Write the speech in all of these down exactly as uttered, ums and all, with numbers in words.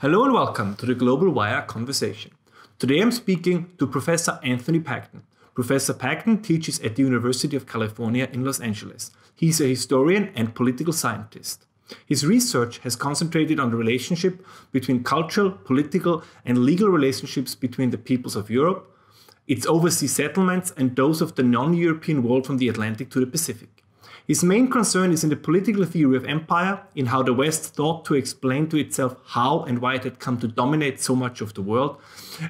Hello and welcome to the Global Wire Conversation. Today I'm speaking to Professor Anthony Pagden. Professor Pagden teaches at the University of California in Los Angeles. He's a historian and political scientist. His research has concentrated on the relationship between cultural, political and legal relationships between the peoples of Europe, its overseas settlements and those of the non-European world from the Atlantic to the Pacific. His main concern is in the political theory of empire, in how the West thought to explain to itself how and why it had come to dominate so much of the world,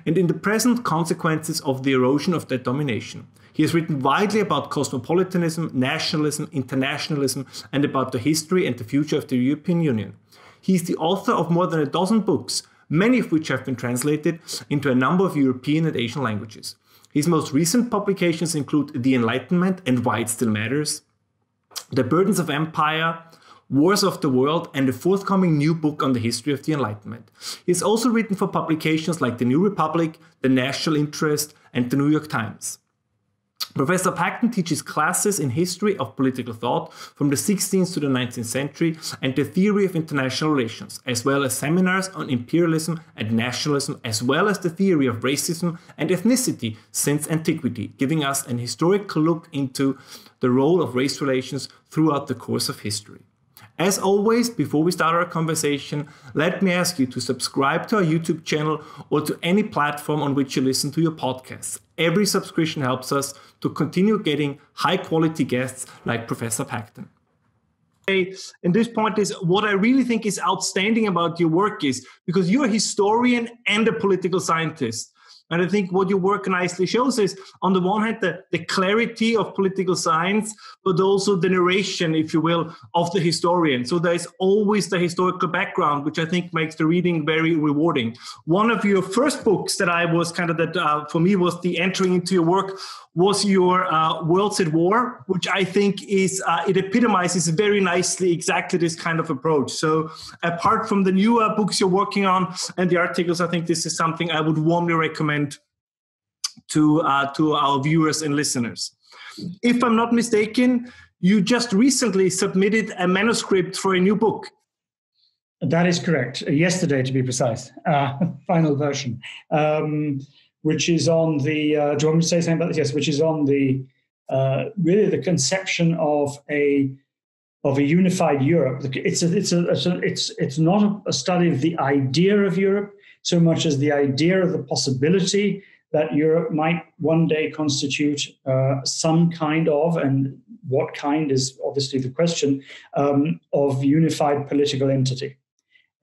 and in the present consequences of the erosion of that domination. He has written widely about cosmopolitanism, nationalism, internationalism, and about the history and the future of the European Union. He is the author of more than a dozen books, many of which have been translated into a number of European and Asian languages. His most recent publications include The Enlightenment and Why It Still Matters, The Burdens of Empire, Wars of the World, and the forthcoming new book on the history of the Enlightenment. He has also written for publications like The New Republic, The National Interest, and The New York Times. Professor Pagden teaches classes in history of political thought from the sixteenth to the nineteenth century and the theory of international relations, as well as seminars on imperialism and nationalism, as well as the theory of racism and ethnicity since antiquity, giving us an historical look into the role of race relations throughout the course of history. As always, before we start our conversation, let me ask you to subscribe to our YouTube channel or to any platform on which you listen to your podcasts. Every subscription helps us to continue getting high-quality guests like Professor Pagden. And this point is what I really think is outstanding about your work is because you're a historian and a political scientist. And I think what your work nicely shows is, on the one hand, the, the clarity of political science, but also the narration, if you will, of the historian. So there is always the historical background, which I think makes the reading very rewarding. One of your first books that I was kind of, that uh, for me was the entering into your work, was your uh, Worlds at War, which I think is, uh, it epitomizes very nicely exactly this kind of approach. So apart from the newer books you're working on and the articles, I think this is something I would warmly recommend to, uh, to our viewers and listeners. If I'm not mistaken, you just recently submitted a manuscript for a new book. That is correct. Yesterday, to be precise, uh, final version. Um, which is on the, uh, do you want me to say something about this? Yes, which is on the, uh, really the conception of a of a unified Europe. It's a, it's a, it's a, it's, it's not a study of the idea of Europe so much as the idea of the possibility that Europe might one day constitute uh, some kind of, and what kind is obviously the question, um, of unified political entity.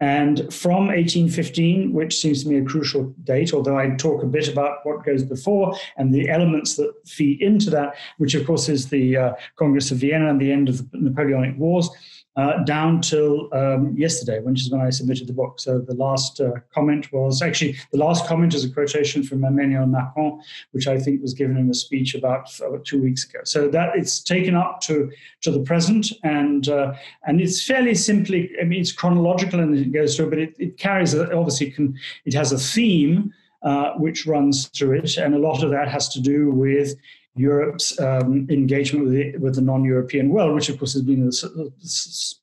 And from eighteen fifteen, which seems to me a crucial date, although I talk a bit about what goes before and the elements that feed into that, which of course is the uh, Congress of Vienna and the end of the Napoleonic Wars, uh, down till um, yesterday, which is when I submitted the book. So the last uh, comment was, actually, the last comment is a quotation from Emmanuel Macron, which I think was given in a speech about uh, two weeks ago. So that it's taken up to, to the present, and uh, and it's fairly simply, I mean, it's chronological and it goes through, but it, it carries, a, obviously, can, it has a theme uh, which runs through it, and a lot of that has to do with Europe's um, engagement with the, with the non-European world, which of course has been, as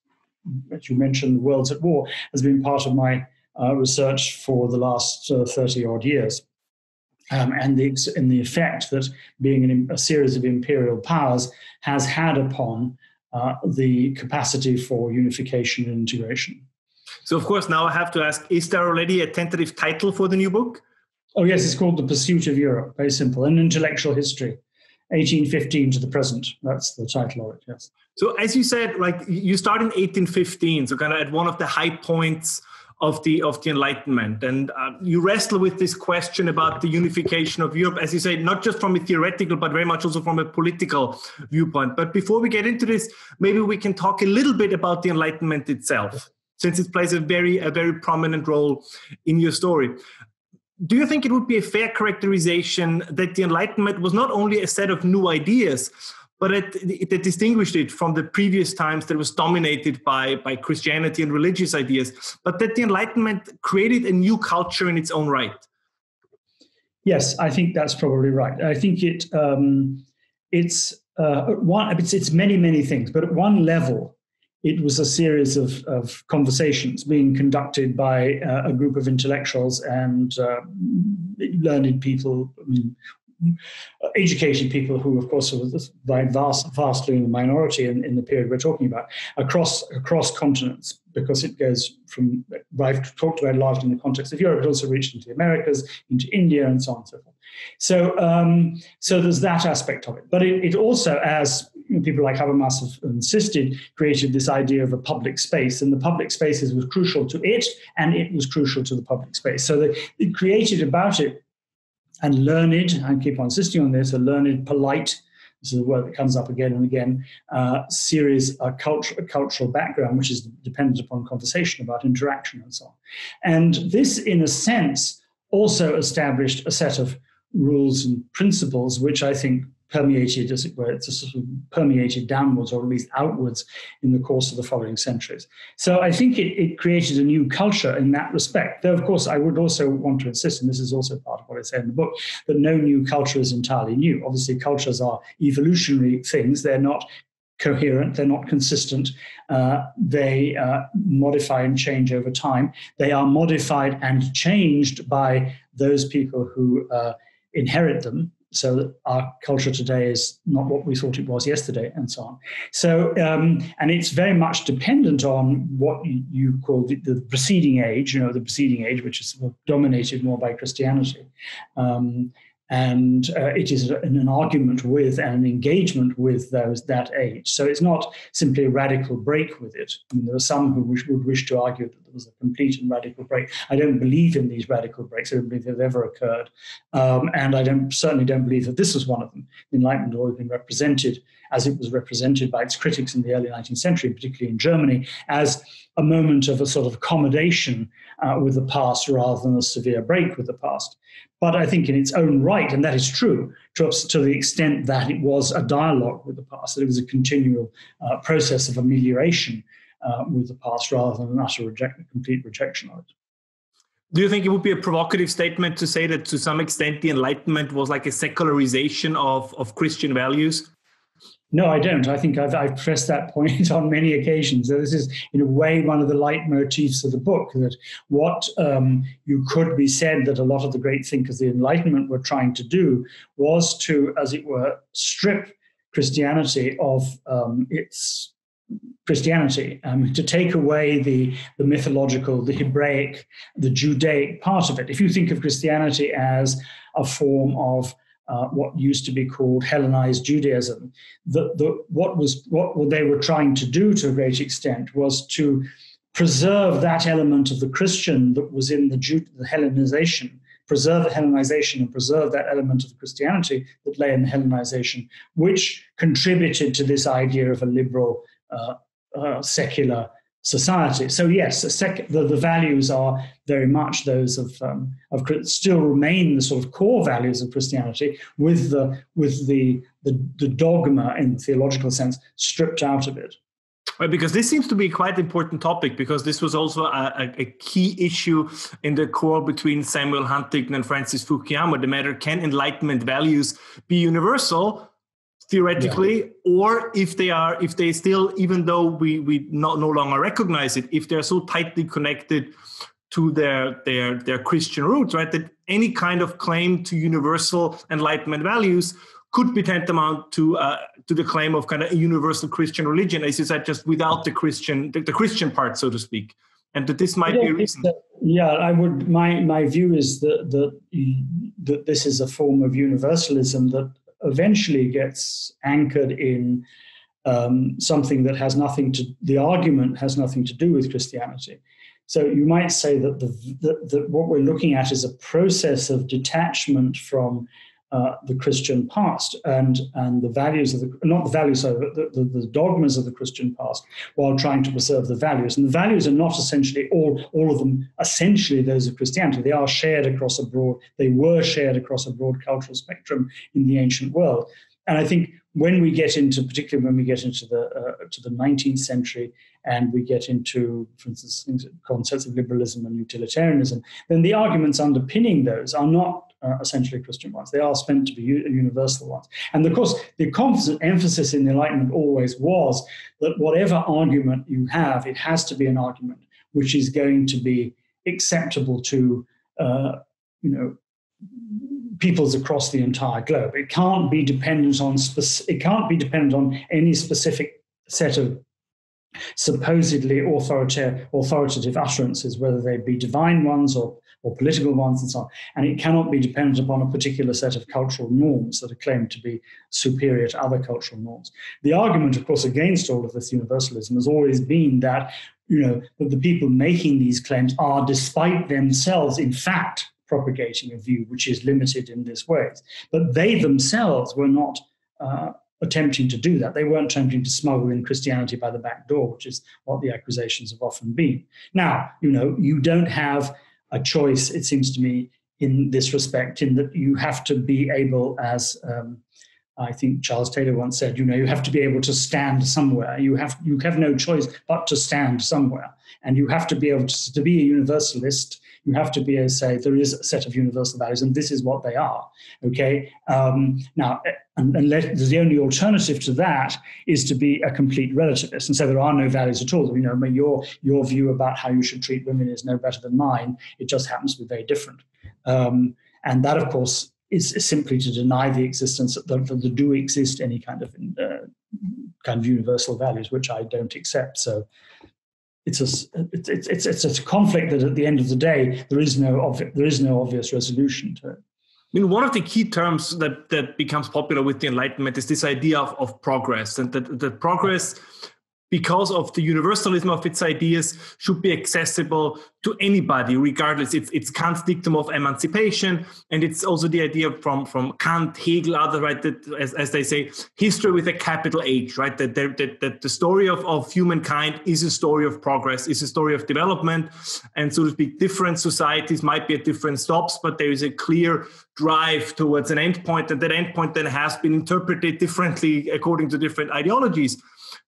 you mentioned, Worlds at War, has been part of my uh, research for the last uh, thirty odd years. Um, and, the, and the effect that being an, a series of imperial powers has had upon uh, the capacity for unification and integration. So of course, now I have to ask, is there already a tentative title for the new book? Oh yes, it's called The Pursuit of Europe, very simple, an intellectual history. eighteen fifteen to the present. That's the title of it, yes. So as you said, like you start in eighteen fifteen, so kind of at one of the high points of the of the Enlightenment. And uh, you wrestle with this question about the unification of Europe, as you say, not just from a theoretical, but very much also from a political viewpoint. But before we get into this, maybe we can talk a little bit about the Enlightenment itself, since it plays a very, a very prominent role in your story. Do you think it would be a fair characterization that the Enlightenment was not only a set of new ideas, but that, that distinguished it from the previous times that was dominated by, by Christianity and religious ideas, but that the Enlightenment created a new culture in its own right? Yes, I think that's probably right. I think it um, it's, uh, one, it's, it's many, many things, but at one level, it was a series of, of conversations being conducted by uh, a group of intellectuals and uh, learned people, I mean, educated people who, of course, were vast, vastly in the minority in, in the period we're talking about, across across continents, because it goes from, I've talked about largely in the context of Europe, it also reached into the Americas, into India, and so on and so forth. So, um, so there's that aspect of it. But it, it also, as people like Habermas have insisted, created this idea of a public space, and the public spaces was crucial to it, and it was crucial to the public space. So they, it created about it, and learned, I keep on insisting on this, a learned, polite, this is a word that comes up again and again, uh, series, a, culture, a cultural background, which is dependent upon conversation about interaction and so on. And this, in a sense, also established a set of rules and principles, which I think permeated, as it were, it's a sort of permeated downwards, or at least outwards, in the course of the following centuries. So I think it, it created a new culture in that respect. Though, of course, I would also want to insist, and this is also part of what I say in the book, that no new culture is entirely new. Obviously, cultures are evolutionary things. They're not coherent. They're not consistent. Uh, they uh, modify and change over time. They are modified and changed by those people who uh, inherit them. So that our culture today is not what we thought it was yesterday, and so on. So, um, and it's very much dependent on what you call the, the preceding age, you know, the preceding age, which is dominated more by Christianity. Um, and uh, it is an, an argument with and an engagement with those that age. So it's not simply a radical break with it. I mean, there are some who wish, would wish to argue that there was a complete and radical break. I don't believe in these radical breaks. I don't believe they've ever occurred. Um, and I don't, certainly don't believe that this was one of them. The Enlightenment had always been represented, as it was represented by its critics in the early nineteenth century, particularly in Germany, as a moment of a sort of accommodation uh, with the past rather than a severe break with the past. But I think in its own right, and that is true, to, to the extent that it was a dialogue with the past, that it was a continual uh, process of amelioration uh, with the past rather than an utter reject, complete rejection of it. Do you think it would be a provocative statement to say that to some extent the Enlightenment was like a secularization of, of Christian values? No, I don't. I think I've, I've pressed that point on many occasions. So this is, in a way, one of the leitmotifs of the book, that what um, you could be said that a lot of the great thinkers of the Enlightenment were trying to do was to, as it were, strip Christianity of um, its Christianity, um, to take away the, the mythological, the Hebraic, the Judaic part of it. If you think of Christianity as a form of Uh, what used to be called Hellenized Judaism, the, the, what was what they were trying to do to a great extent was to preserve that element of the Christian that was in the, Jude, the Hellenization, preserve the Hellenization and preserve that element of Christianity that lay in the Hellenization, which contributed to this idea of a liberal, uh, uh, secular society. So yes, a sec the, the values are very much those of um, of still remain the sort of core values of Christianity, with the with the the, the dogma in the theological sense stripped out of it. Right, because this seems to be quite an important topic, because this was also a, a key issue in the quarrel between Samuel Huntington and Francis Fukuyama. The matter: can Enlightenment values be universal? Theoretically, yeah. Or if they are, if they still, even though we we no, no longer recognize it, if they're so tightly connected to their their their Christian roots, right? That any kind of claim to universal Enlightenment values could be tantamount to uh, to the claim of kind of a universal Christian religion, as you said, just without the Christian the, the Christian part, so to speak. And that this might be a reason. That, yeah, I would. My my view is that that that this is a form of universalism that eventually gets anchored in um, something that has nothing to, the argument has nothing to do with Christianity. So you might say that the, the, the, what we're looking at is a process of detachment from uh, the Christian past and, and the values of the, not the values, sorry, but the, the, the dogmas of the Christian past, while trying to preserve the values. And the values are not essentially all, all of them, essentially those of Christianity. They are shared across a broad, they were shared across a broad cultural spectrum in the ancient world. And I think when we get into, particularly when we get into the uh, to the nineteenth century, and we get into, for instance, concepts of liberalism and utilitarianism, then the arguments underpinning those are not uh, essentially Christian ones. They are meant to be universal ones. And of course, the constant emphasis in the Enlightenment always was that whatever argument you have, it has to be an argument which is going to be acceptable to, uh, you know, peoples across the entire globe. It can't be dependent on speci- it can't be dependent on any specific set of supposedly authorita- authoritative utterances, whether they be divine ones or, or political ones and so on. And it cannot be dependent upon a particular set of cultural norms that are claimed to be superior to other cultural norms. The argument, of course, against all of this universalism has always been that, you know, that the people making these claims are, despite themselves, in fact, propagating a view which is limited in this way. But they themselves were not uh, attempting to do that. They weren't attempting to smuggle in Christianity by the back door, which is what the accusations have often been. Now, you know, you don't have a choice, it seems to me, in this respect, in that you have to be able, as um, I think Charles Taylor once said, you know, you have to be able to stand somewhere. You have you have no choice but to stand somewhere. And you have to be able to, to be a universalist. You have to be able to say there is a set of universal values, and this is what they are. Okay. Um, now, and, and let, the only alternative to that is to be a complete relativist, and so there are no values at all. You know, I mean, your your view about how you should treat women is no better than mine. It just happens to be very different, um, and that, of course, is simply to deny the existence that there the do exist any kind of uh, kind of universal values, which I don't accept. So. It's a it's it's it's a conflict that at the end of the day there is no obvi- there is no obvious resolution to it. I mean, one of the key terms that that becomes popular with the Enlightenment is this idea of, of progress, and that that progress, because of the universalism of its ideas, should be accessible to anybody, regardless. It's it's Kant's dictum of emancipation, and it's also the idea from from Kant, Hegel, other right that as as they say, history with a capital H, right? That that that the story of of humankind is a story of progress, is a story of development, and so to speak, different societies might be at different stops, but there is a clear drive towards an endpoint, and that endpoint then has been interpreted differently according to different ideologies.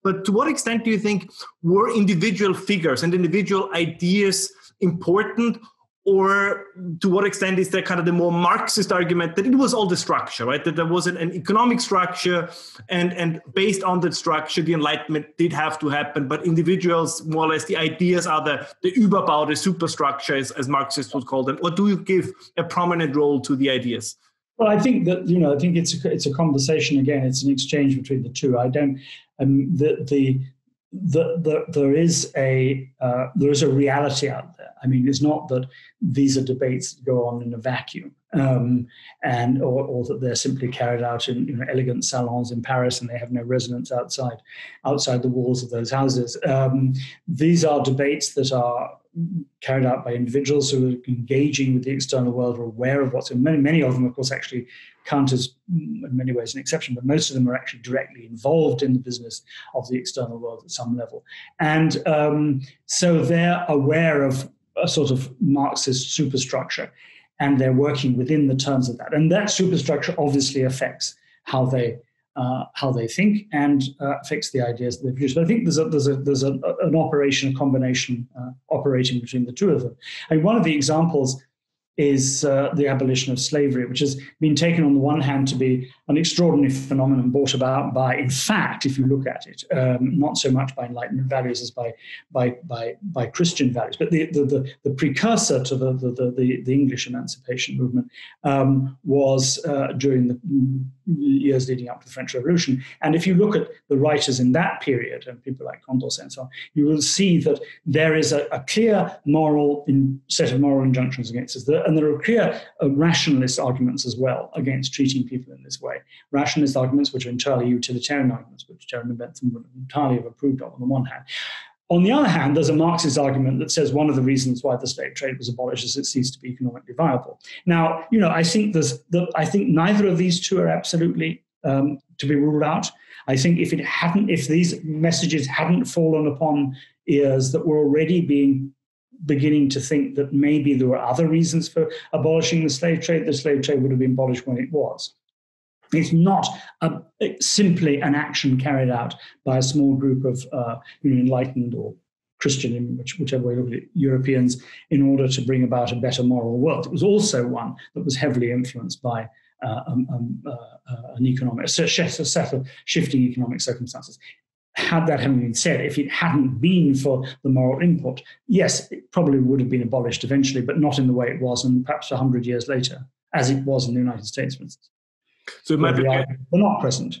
But to what extent do you think were individual figures and individual ideas important, or to what extent is there kind of the more Marxist argument that it was all the structure, right? That there was an, an economic structure, and, and based on that structure, the Enlightenment did have to happen, but individuals, more or less, the ideas are the, the Überbau, the superstructure, as, as Marxists would call them. Or do you give a prominent role to the ideas? Well, I think that, you know, I think it's a, it's a conversation again. It's an exchange between the two. I don't, um, the, the, the, the there is a, uh, there is a reality out there. I mean, it's not that these are debates that go on in a vacuum, um, and, or, or that they're simply carried out in, you know, elegant salons in Paris, and they have no resonance outside, outside the walls of those houses. Um, these are debates that are carried out by individuals who are engaging with the external world, are aware of what's in many, many of them, of course, actually Kant is in many ways an exception, but most of them are actually directly involved in the business of the external world at some level. And um, so they're aware of a sort of Marxist superstructure, and they're working within the terms of that. And that superstructure obviously affects how they Uh, how they think, and uh, affects the ideas that they produce. But I think there's a, there's a, there's a, an operation, a combination uh, operating between the two of them. And one of the examples is uh, the abolition of slavery, which has been taken on the one hand to be an extraordinary phenomenon brought about by, in fact, if you look at it, um, not so much by Enlightenment values as by by by, by Christian values. But the the, the, the precursor to the the, the the English emancipation movement um, was uh, during the years leading up to the French Revolution. And if you look at the writers in that period, and people like Condorcet and so on, you will see that there is a, a clear moral in, set of moral injunctions against us. And there are clear uh, rationalist arguments as well against treating people in this way. Rationalist arguments, which are entirely utilitarian arguments, which Jeremy Bentham would entirely have approved of on the one hand. On the other hand, there's a Marxist argument that says one of the reasons why the slave trade was abolished is it ceased to be economically viable. Now, you know, I think there's, the, I think neither of these two are absolutely um, to be ruled out. I think if it hadn't, if these messages hadn't fallen upon ears that were already being beginning to think that maybe there were other reasons for abolishing the slave trade, the slave trade would have been abolished when it was. It's not a, simply an action carried out by a small group of uh, you know, enlightened or Christian, in which, whichever way you look at it, Europeans, in order to bring about a better moral world. It was also one that was heavily influenced by uh, um, um, uh, an economic, a set of shifting economic circumstances. Had that having been said, if it hadn't been for the moral input, yes, it probably would have been abolished eventually, but not in the way it was, and perhaps one hundred years later, as it was in the United States, for instance. So it might be fair, they're not present.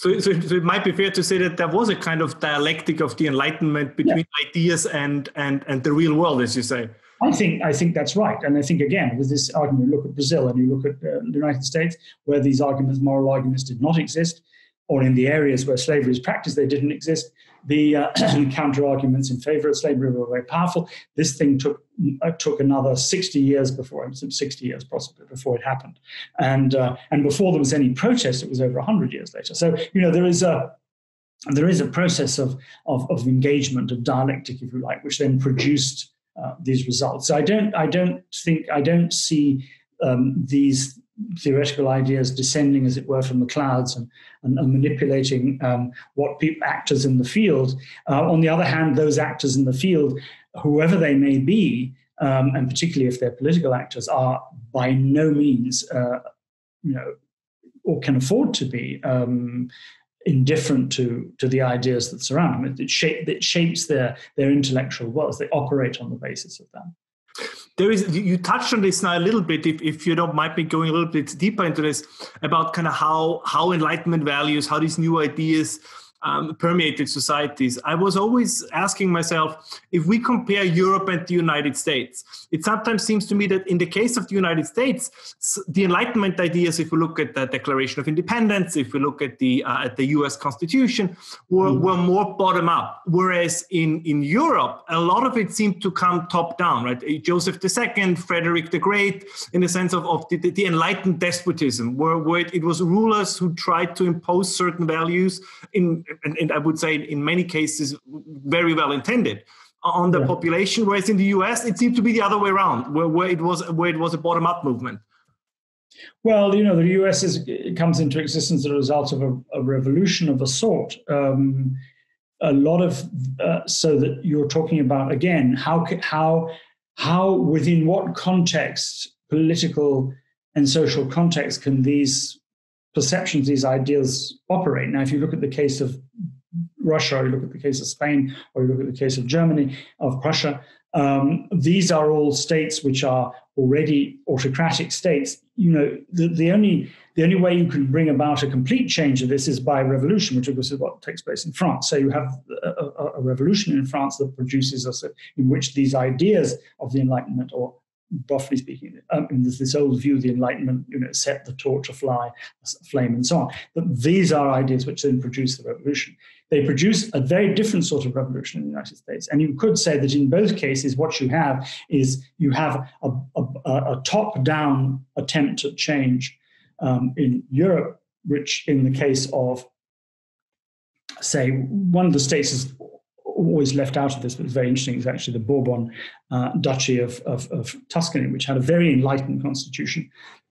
So, so, so it might be fair to say that there was a kind of dialectic of the Enlightenment between yeah. ideas and, and, and the real world, as you say. I think, I think that's right. And I think, again, with this argument, you look at Brazil and you look at uh, the United States, where these arguments, moral arguments, did not exist, or in the areas where slavery is practiced, they didn't exist. The uh, counter-arguments in favor of slavery were very powerful. This thing took uh, took another sixty years before, sixty years possibly, before it happened. And uh, and before there was any protest, it was over one hundred years later. So, you know, there is a, there is a process of, of, of engagement, of dialectic, if you like, which then produced uh, these results. So I don't, I don't think, I don't see um, these theoretical ideas descending, as it were, from the clouds and, and, and manipulating um, what people, actors in the field. Uh, on the other hand, those actors in the field, whoever they may be, um, and particularly if they're political actors, are by no means, uh, you know, or can afford to be um, indifferent to, to the ideas that surround them. It, it, shape, it shapes their, their intellectual worlds. They operate on the basis of that. There is, you touched on this now a little bit, if, if you don't mind me going a little bit deeper into this, about kind of how, how Enlightenment values, how these new ideas um, permeated societies. I was always asking myself, if we compare Europe and the United States, it sometimes seems to me that in the case of the United States, the Enlightenment ideas, if we look at the Declaration of Independence, if we look at the, uh, at the U S Constitution, were, mm. were more bottom up. Whereas in, in Europe, a lot of it seemed to come top down, right? Joseph the Second, Frederick the Great, in the sense of, of the, the enlightened despotism, where, where it, it was rulers who tried to impose certain values in, And, and I would say in many cases, very well intended on the yeah. population, whereas in the U S it seemed to be the other way around, where, where it was where it was a bottom-up movement. Well, you know, the U S is, it comes into existence as a result of a, a revolution of a sort. Um, a lot of uh, so that you're talking about again how how how within what context, political and social context, can these perceptions, these ideals operate. Now, if you look at the case of Russia, or you look at the case of Spain, or you look at the case of Germany, of Prussia, um, these are all states which are already autocratic states. You know, the, the only the only way you can bring about a complete change of this is by revolution, which of course is what takes place in France. So you have a, a, a revolution in France that produces us, in which these ideas of the Enlightenment, or roughly speaking, um, there's this old view, the Enlightenment, you know, set the torch afly, flame, and so on. But these are ideas which then produce the revolution. They produce a very different sort of revolution in the United States. And you could say that in both cases, what you have is you have a, a, a top-down attempt at change um, in Europe, which in the case of, say, one of the states is always left out of this, but it's very interesting, is actually the Bourbon uh, Duchy of, of, of Tuscany, which had a very enlightened constitution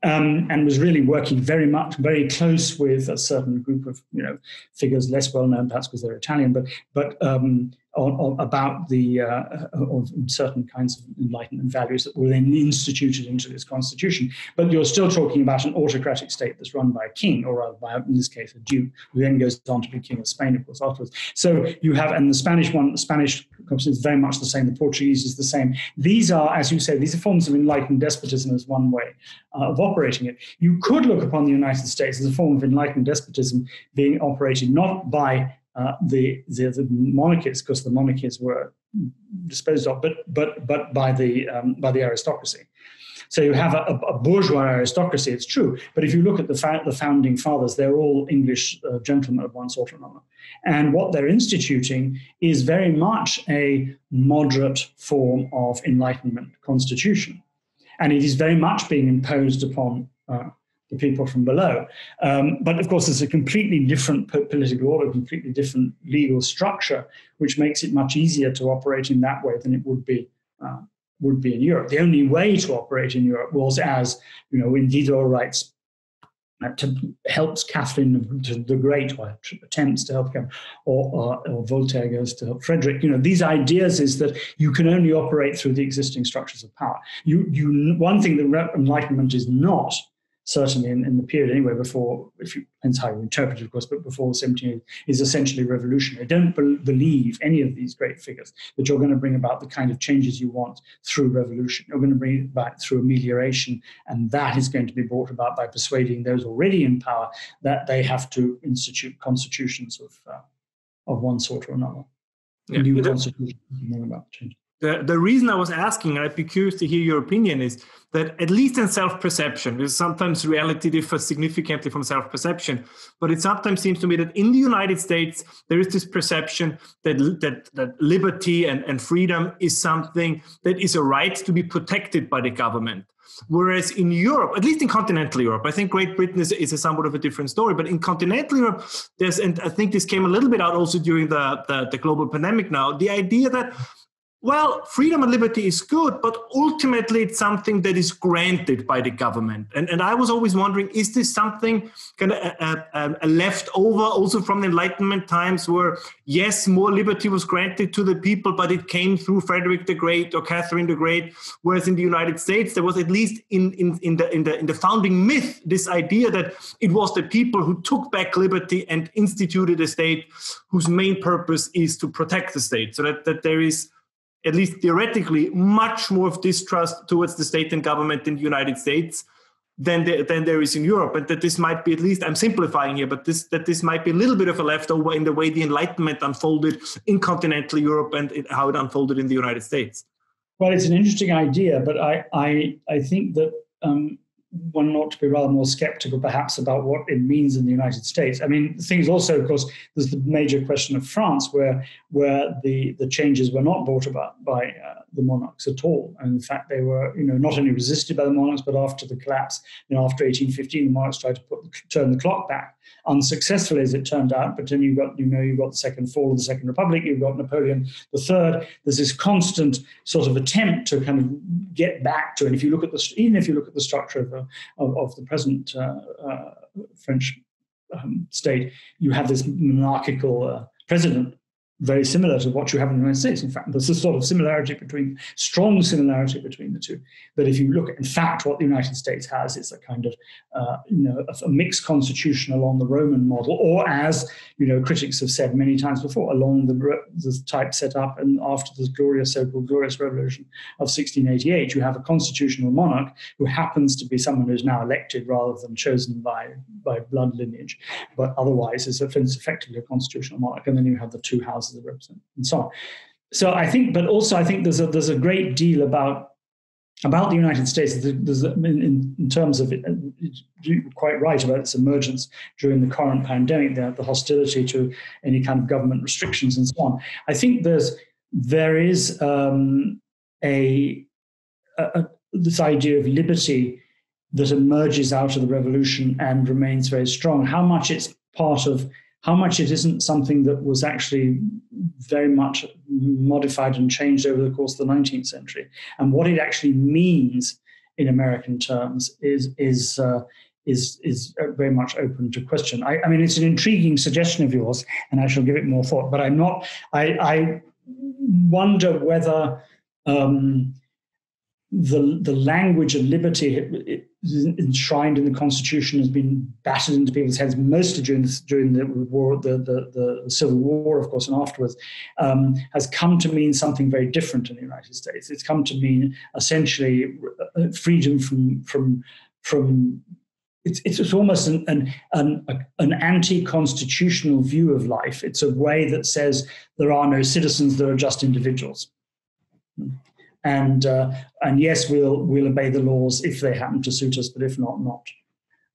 um, and was really working very much, very close with a certain group of, you know, figures less well known, perhaps because they're Italian, but but um, on, on, about the uh, of certain kinds of enlightenment values that were then instituted into this constitution. But you're still talking about an autocratic state that's run by a king, or rather by, in this case, a duke, who then goes on to be king of Spain, of course, afterwards. So you have, and the Spanish one, the Spanish is very much the same. The Portuguese is the same. These are, as you say, these are forms of enlightened despotism as one way uh, of operating it. You could look upon the United States as a form of enlightened despotism being operated not by uh, the, the the monarchists, because the monarchies were disposed of, but but but by the um, by the aristocracy. So you have a, a bourgeois aristocracy, it's true, but if you look at the, fa the founding fathers, they're all English uh, gentlemen of one sort or another. And what they're instituting is very much a moderate form of Enlightenment constitution. And it is very much being imposed upon uh, the people from below. Um, but of course, it's a completely different political order, completely different legal structure, which makes it much easier to operate in that way than it would be uh, would be in Europe. The only way to operate in Europe was, as you know, when Diderot writes to, helps Catherine the Great, or attempts to help him, or, or, or Voltaire goes to help Frederick. You know, these ideas is that you can only operate through the existing structures of power. You, you, one thing that Enlightenment is not, certainly in, in the period anyway, before, if you, depends how you interpret it, of course, but before seventeen eighty, is essentially revolutionary. Don't be, believe any of these great figures that you're going to bring about the kind of changes you want through revolution. You're going to bring it about through amelioration, and that is going to be brought about by persuading those already in power that they have to institute constitutions of, uh, of one sort or another. Yeah. New constitutions about change. The, the reason I was asking, and I'd be curious to hear your opinion, is that at least in self-perception, because sometimes reality differs significantly from self-perception, but it sometimes seems to me that in the United States, there is this perception that that, that liberty and, and freedom is something that is a right to be protected by the government. Whereas in Europe, at least in continental Europe, I think Great Britain is, is a somewhat of a different story, but in continental Europe, there's, and I think this came a little bit out also during the, the, the global pandemic now, the idea that, well, freedom and liberty is good, but ultimately it's something that is granted by the government. And, and I was always wondering, is this something kind of a, a, a leftover also from the Enlightenment times where, yes, more liberty was granted to the people, but it came through Frederick the Great or Catherine the Great, whereas in the United States, there was at least in, in, in, the, in, the, in the founding myth, this idea that it was the people who took back liberty and instituted a state whose main purpose is to protect the state, so that, that there is, at least theoretically, much more of distrust towards the state and government in the United States than there, than there is in Europe. And that this might be, at least, I'm simplifying here, but this that this might be a little bit of a leftover in the way the Enlightenment unfolded in continental Europe and it, how it unfolded in the United States. Well, it's an interesting idea, but I, I, I think that um, one ought to be rather more skeptical, perhaps, about what it means in the United States. I mean, things also, of course, there's the major question of France, where where the, the changes were not brought about by uh, the monarchs at all. And in fact, they were, you know, not only resisted by the monarchs, but after the collapse, you know, after eighteen fifteen, the monarchs tried to put, turn the clock back, unsuccessfully as it turned out. But then you got, you know, you got the second fall of the Second Republic, you've got Napoleon the Third. There's this constant sort of attempt to kind of get back to, and if you look at the, even if you look at the structure of the Of, of the present uh, uh, French um, state, you have this monarchical uh, president, very similar to what you have in the United States. In fact, there's a sort of similarity between, strong similarity between the two. But if you look at, in fact, what the United States has, it's a kind of, uh, you know, a, a mixed constitution along the Roman model, or as, you know, critics have said many times before, along the, the type set up and after the glorious, so-called glorious revolution of sixteen eighty-eight, you have a constitutional monarch who happens to be someone who's now elected rather than chosen by, by blood lineage, but otherwise is effectively a constitutional monarch. And then you have the two houses of represent and so on. So I think, but also I think there's a there's a great deal about about the United States. There's a, in, in terms of it, you're quite right about its emergence during the current pandemic, the, the hostility to any kind of government restrictions and so on. I think there's there is um, a, a this idea of liberty that emerges out of the revolution and remains very strong. How much it's part of How much it isn't something that was actually very much modified and changed over the course of the nineteenth century, and what it actually means in American terms is is uh, is is very much open to question. I, I mean, it's an intriguing suggestion of yours, and I shall give it more thought. But I'm not. I, I wonder whether um, the the language of liberty, It, it, enshrined in the Constitution, has been battered into people's heads, mostly during the, during the war, the, the, the Civil War, of course, and afterwards, um, has come to mean something very different in the United States. It's come to mean essentially freedom from from from. It's it's almost an an an, an anti-constitutional view of life. It's a way that says there are no citizens; there are just individuals. And uh, and yes, we'll we'll obey the laws if they happen to suit us, but if not, not.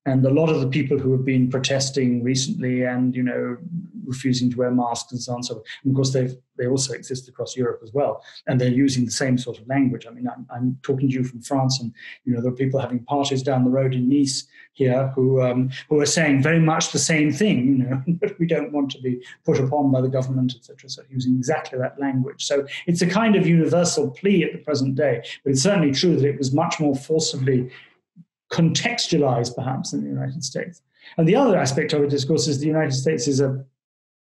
And a lot of the people who have been protesting recently and, you know, refusing to wear masks and so on, so and of course they they also exist across Europe as well, and they're using the same sort of language. I mean, I'm, I'm talking to you from France, and you know there are people having parties down the road in Nice here who um, who are saying very much the same thing. You know, we don't want to be put upon by the government, et cetera. So using exactly that language. So it's a kind of universal plea at the present day, but it's certainly true that it was much more forcibly contextualized, perhaps, in the United States. And the other aspect of it, of course, is the United States is a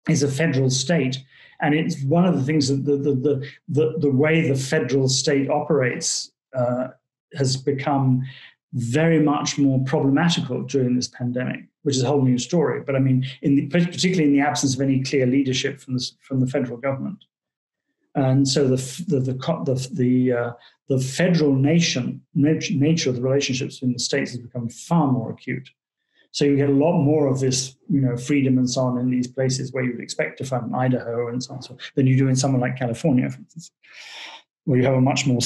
is a federal state, and it's one of the things that the the the the, the way the federal state operates uh, has become very much more problematical during this pandemic, which is a whole new story. But I mean, in the, particularly in the absence of any clear leadership from the from the federal government, and so the the the the the, uh, the federal nation nature of the relationships in the states has become far more acute. So you get a lot more of this, you know, freedom and so on in these places where you would expect to find in Idaho and so on, so than you do in somewhere like California, for instance, where you have a much more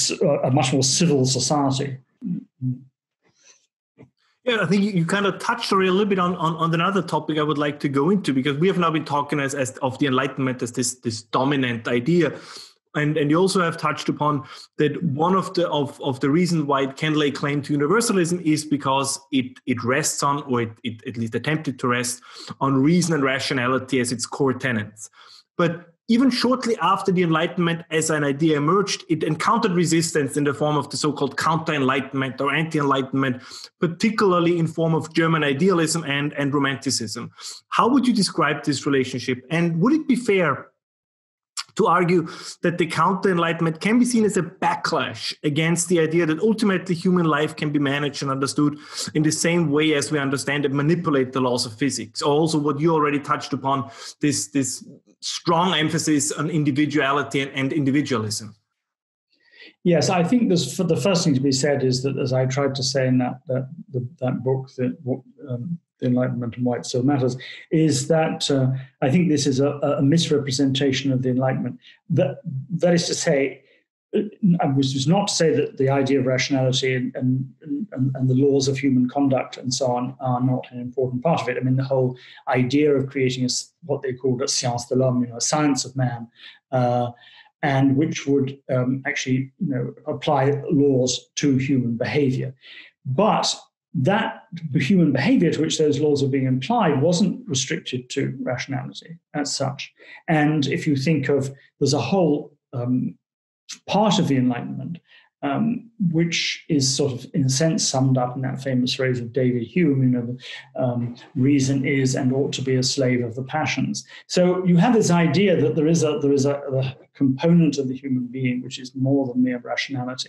a much more civil society. Yeah, I think you, you kind of touched already a little bit on, on, on another topic I would like to go into, because we have now been talking as, as of the Enlightenment as this this dominant idea. And and you also have touched upon that one of the of, of the reasons why it can lay claim to universalism is because it it rests on, or it, it at least attempted to rest on, reason and rationality as its core tenets. But even shortly after the Enlightenment as an idea emerged, it encountered resistance in the form of the so-called counter-Enlightenment or anti-Enlightenment, particularly in form of German idealism and, and Romanticism. How would you describe this relationship? And would it be fair to argue that the counter-Enlightenment can be seen as a backlash against the idea that ultimately human life can be managed and understood in the same way as we understand and manipulate the laws of physics? Also, what you already touched upon, this, this strong emphasis on individuality and, and individualism. Yes, I think this, for the first thing to be said is that, as I tried to say in that, that, the, that book, that, um, The Enlightenment and Why It Still Matters, is that uh, I think this is a, a misrepresentation of the Enlightenment. That, that is to say, which is not to say that the idea of rationality and, and, and, and the laws of human conduct and so on are not an important part of it. I mean, the whole idea of creating a, what they called a science de l'homme, you know, a science of man, uh, and which would um, actually, you know, apply laws to human behavior. But that human behavior to which those laws were being implied wasn't restricted to rationality as such. And if you think of, there's a whole um, part of the Enlightenment um, which is sort of, in a sense, summed up in that famous phrase of David Hume, you know, um, reason is and ought to be a slave of the passions. So you have this idea that there is a there is a, a component of the human being which is more than mere rationality.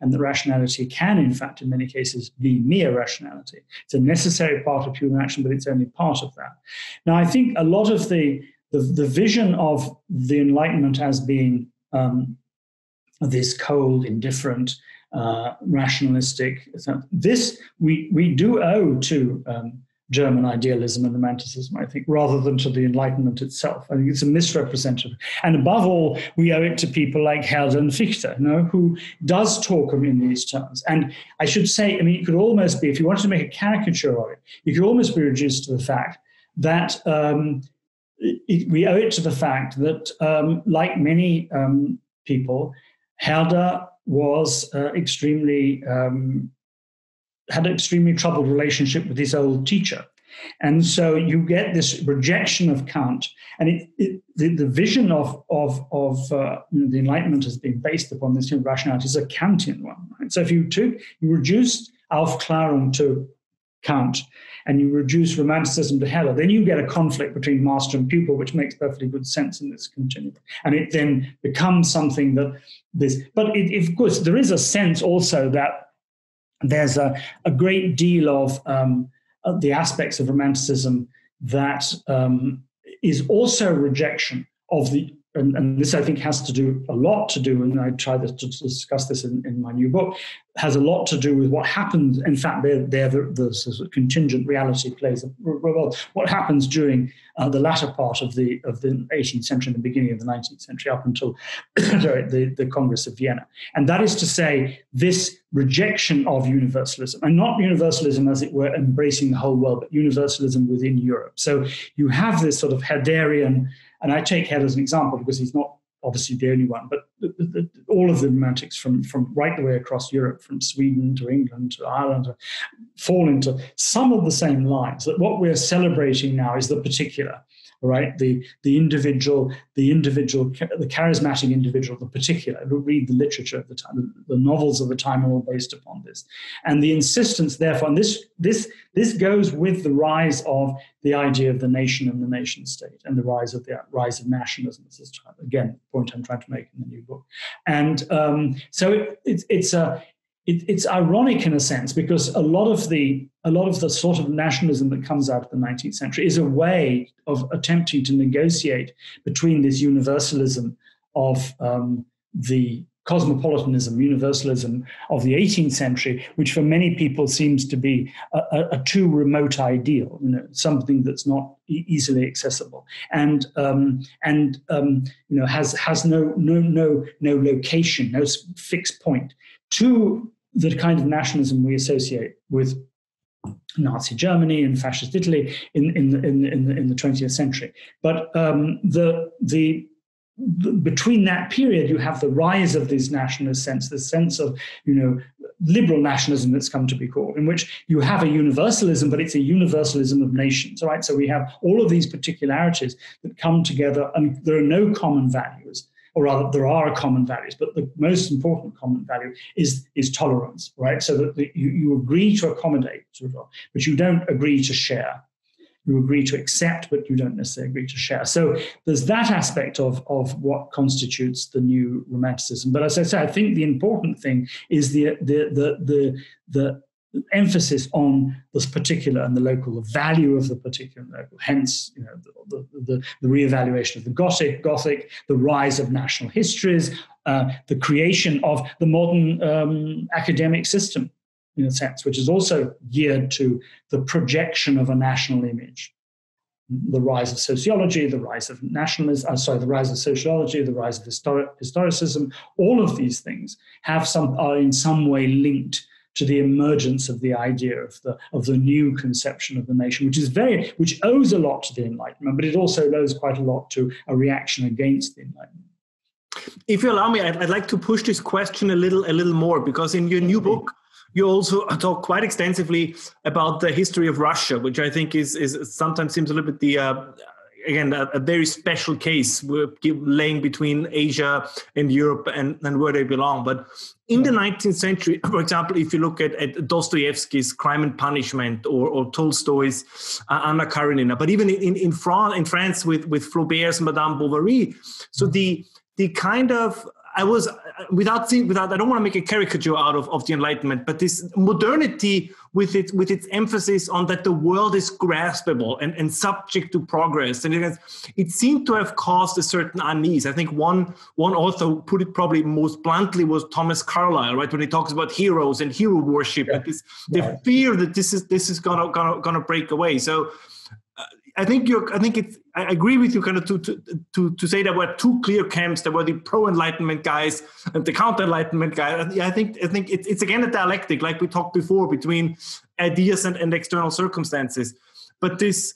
And the rationality can, in fact, in many cases, be mere rationality. It's a necessary part of human action, but it's only part of that. Now, I think a lot of the the, the vision of the Enlightenment as being um, this cold, indifferent, uh, rationalistic, this we we do owe to um, German idealism and Romanticism, I think, rather than to the Enlightenment itself. I think it's a misrepresentation. And above all, we owe it to people like Herder and Fichte, you know, who does talk in these terms. And I should say, I mean, it could almost be, if you wanted to make a caricature of it, it could almost be reduced to the fact that um, it, we owe it to the fact that, um, like many um, people, Herder was uh, extremely... Um, had an extremely troubled relationship with his old teacher. And so you get this rejection of Kant, and it, it, the, the vision of, of, of uh, the Enlightenment has been based upon this rationality is a Kantian one. Right? So if you took, you reduced Aufklärung to Kant, and you reduce Romanticism to Herder, then you get a conflict between master and pupil, which makes perfectly good sense in this continuum. And it then becomes something that this, but it, it, of course, there is a sense also that there's a, a great deal of um, the aspects of Romanticism that um, is also rejection of the, and, and this I think has to do a lot to do, and I try to, to discuss this in, in my new book, has a lot to do with what happens. In fact, they're, they're the, the sort of contingent reality plays a role. What happens during uh, the latter part of the of the eighteenth century and the beginning of the nineteenth century, up until sorry, the, the Congress of Vienna. And that is to say, this rejection of universalism, and not universalism as it were embracing the whole world, but universalism within Europe. So you have this sort of Herderian, and I take Herder as an example because he's not obviously the only one, but the, the, all of the Romantics from, from right the way across Europe, from Sweden to England to Ireland, fall into some of the same lines, that what we're celebrating now is the particular, all right, the the individual, the individual, the charismatic individual, the particular. Read the literature of the time, the novels of the time are all based upon this, and the insistence, therefore, and this this this goes with the rise of the idea of the nation and the nation state, and the rise of the rise of nationalism at this time. Again, point I'm trying to make in the new book, and um, so it, it, it's a. It, it's ironic in a sense, because a lot of the a lot of the sort of nationalism that comes out of the nineteenth century is a way of attempting to negotiate between this universalism of um, the cosmopolitanism, universalism of the eighteenth century, which for many people seems to be a, a, a too remote ideal, you know, something that's not e- easily accessible, and um, and um, you know has has no no no no location, no fixed point, to the kind of nationalism we associate with Nazi Germany and fascist Italy in in in in the, in the twentieth century. But um, the, the the between that period, you have the rise of this nationalist sense, this sense of you know liberal nationalism that's come to be called, in which you have a universalism, but it's a universalism of nations. Right, so we have all of these particularities that come together, and there are no common values. Or rather, there are common values, but the most important common value is is tolerance, right? So that the, you, you agree to accommodate, but you don't agree to share. You agree to accept, but you don't necessarily agree to share. So there's that aspect of, of what constitutes the new romanticism. But as I said, I think the important thing is the the the the, the emphasis on this particular and the local, the value of the particular and local, hence you know, the, the, the reevaluation of the Gothic, Gothic, the rise of national histories, uh, the creation of the modern um, academic system, in a sense, which is also geared to the projection of a national image. The rise of sociology, the rise of nationalism, uh, sorry, the rise of sociology, the rise of historic, historicism, all of these things have some are in some way linked to the emergence of the idea of the of the new conception of the nation, which is very which owes a lot to the Enlightenment, but it also owes quite a lot to a reaction against the Enlightenment. If you allow me, I'd, I'd like to push this question a little a little more, because in your new book, you also talk quite extensively about the history of Russia, which I think is is sometimes seems a little bit the. Uh, Again, a, a very special case. We're laying between Asia and Europe and, and where they belong. But in the nineteenth century, for example, if you look at, at Dostoevsky's *Crime and Punishment* or, or Tolstoy's uh, *Anna Karenina*, but even in in France, in France with with Flaubert's *Madame Bovary*, so the the kind of I was without seeing, without I don't want to make a caricature out of, of the Enlightenment, but this modernity with its with its emphasis on that the world is graspable and, and subject to progress, and it, has, it seemed to have caused a certain unease. I think one one author put it probably most bluntly was Thomas Carlyle, right, when he talks about heroes and hero worship, yeah. and this, the yeah. fear that this is this is gonna gonna gonna break away. So. I think you're. I think it's. I agree with you, kind of, to to to, to say there were two clear camps. There were the pro-Enlightenment guys and the counter-Enlightenment guys. I think. I think it's, it's again a dialectic, like we talked before, between ideas and, and external circumstances. But this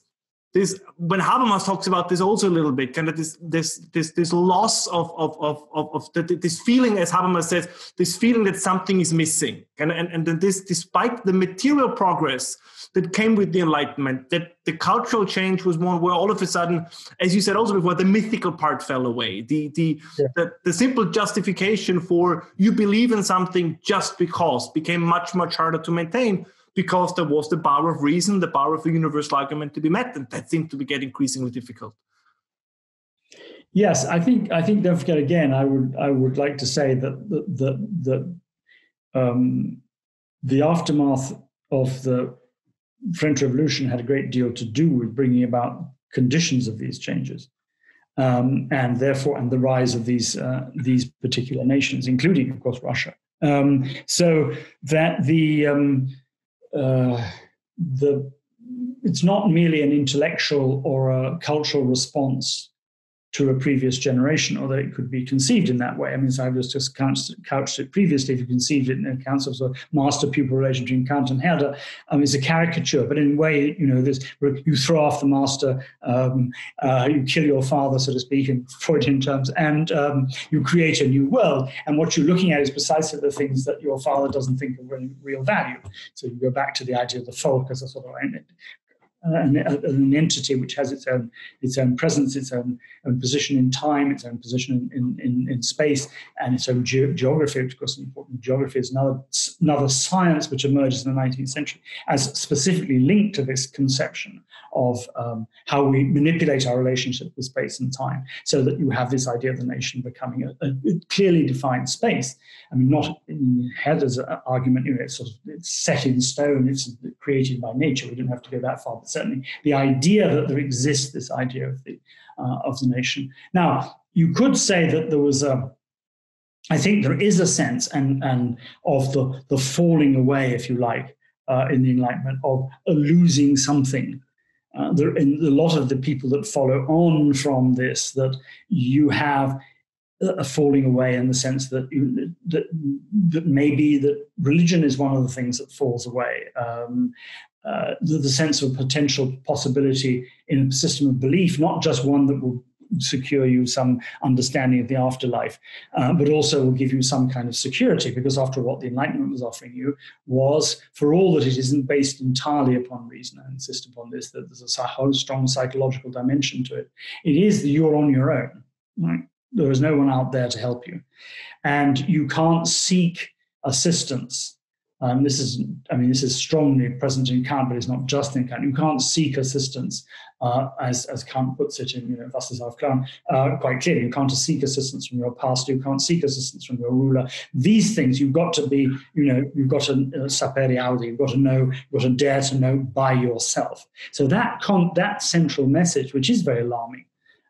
this when Habermas talks about this also a little bit, kind of this this this this loss of of of of, of the, this feeling, as Habermas says, this feeling that something is missing, and and and then this, despite the material progress that came with the Enlightenment, that the cultural change was one where all of a sudden, as you said also before, the mythical part fell away. The the, yeah. the the simple justification for you believe in something just because became much, much harder to maintain, because there was the bar of reason, the bar of a universal argument to be met, and that seemed to be getting increasingly difficult. Yes, I think I think don't forget again, I would I would like to say that the the the, um, the aftermath of the French Revolution had a great deal to do with bringing about conditions of these changes, um, and therefore, and the rise of these uh, these particular nations, including, of course, Russia. Um, so that the um, uh, the it's not merely an intellectual or a cultural response to a previous generation, although it could be conceived in that way. I mean, so I was just couched, couched it previously, if you conceived it in accounts of sort of master-pupil relation between Kant and Herder, um, it's a caricature, but in a way, you know, this, you throw off the master, um, uh, you kill your father, so to speak, in Freudian terms, and um, you create a new world, and what you're looking at is precisely the things that your father doesn't think of real value. So you go back to the idea of the folk as a sort of uh, an, an entity which has its own its own presence, its own, own position in time, its own position in in, in space, and its own ge geography. Which, of course, is important. Geography is another another science which emerges in the nineteenth century as specifically linked to this conception of um, how we manipulate our relationship with space and time, so that you have this idea of the nation becoming a, a clearly defined space. I mean, not in Herder's argument, you know, it's sort of it's set in stone, it's created by nature. We don't have to go that far, but certainly the idea that there exists this idea of the uh, of the nation. Now, you could say that there was a, I think there is a sense and and of the the falling away, if you like, uh, in the Enlightenment, of uh, losing something. Uh, there, in a lot of the people that follow on from this, that you have a falling away in the sense that you, that, that maybe that religion is one of the things that falls away. Um, uh, the, the sense of potential possibility in a system of belief, not just one that will secure you some understanding of the afterlife, uh, but also will give you some kind of security, because after what the Enlightenment was offering you was, for all that it isn't based entirely upon reason, I insist upon this, that there's a whole strong psychological dimension to it, it is that you're on your own, right? There is no one out there to help you, and you can't seek assistance. Um, this is, I mean, this is strongly present in Kant, but it's not just in Kant. You can't seek assistance, uh, as, as Kant puts it in, you know, Was ist Aufklärung, uh, quite clearly. You can't seek assistance from your past. You can't seek assistance from your ruler. These things, you've got to be, you know, you've got to uh, sapere aude, you've got to know, you've got to dare to know by yourself. So that con that central message, which is very alarming,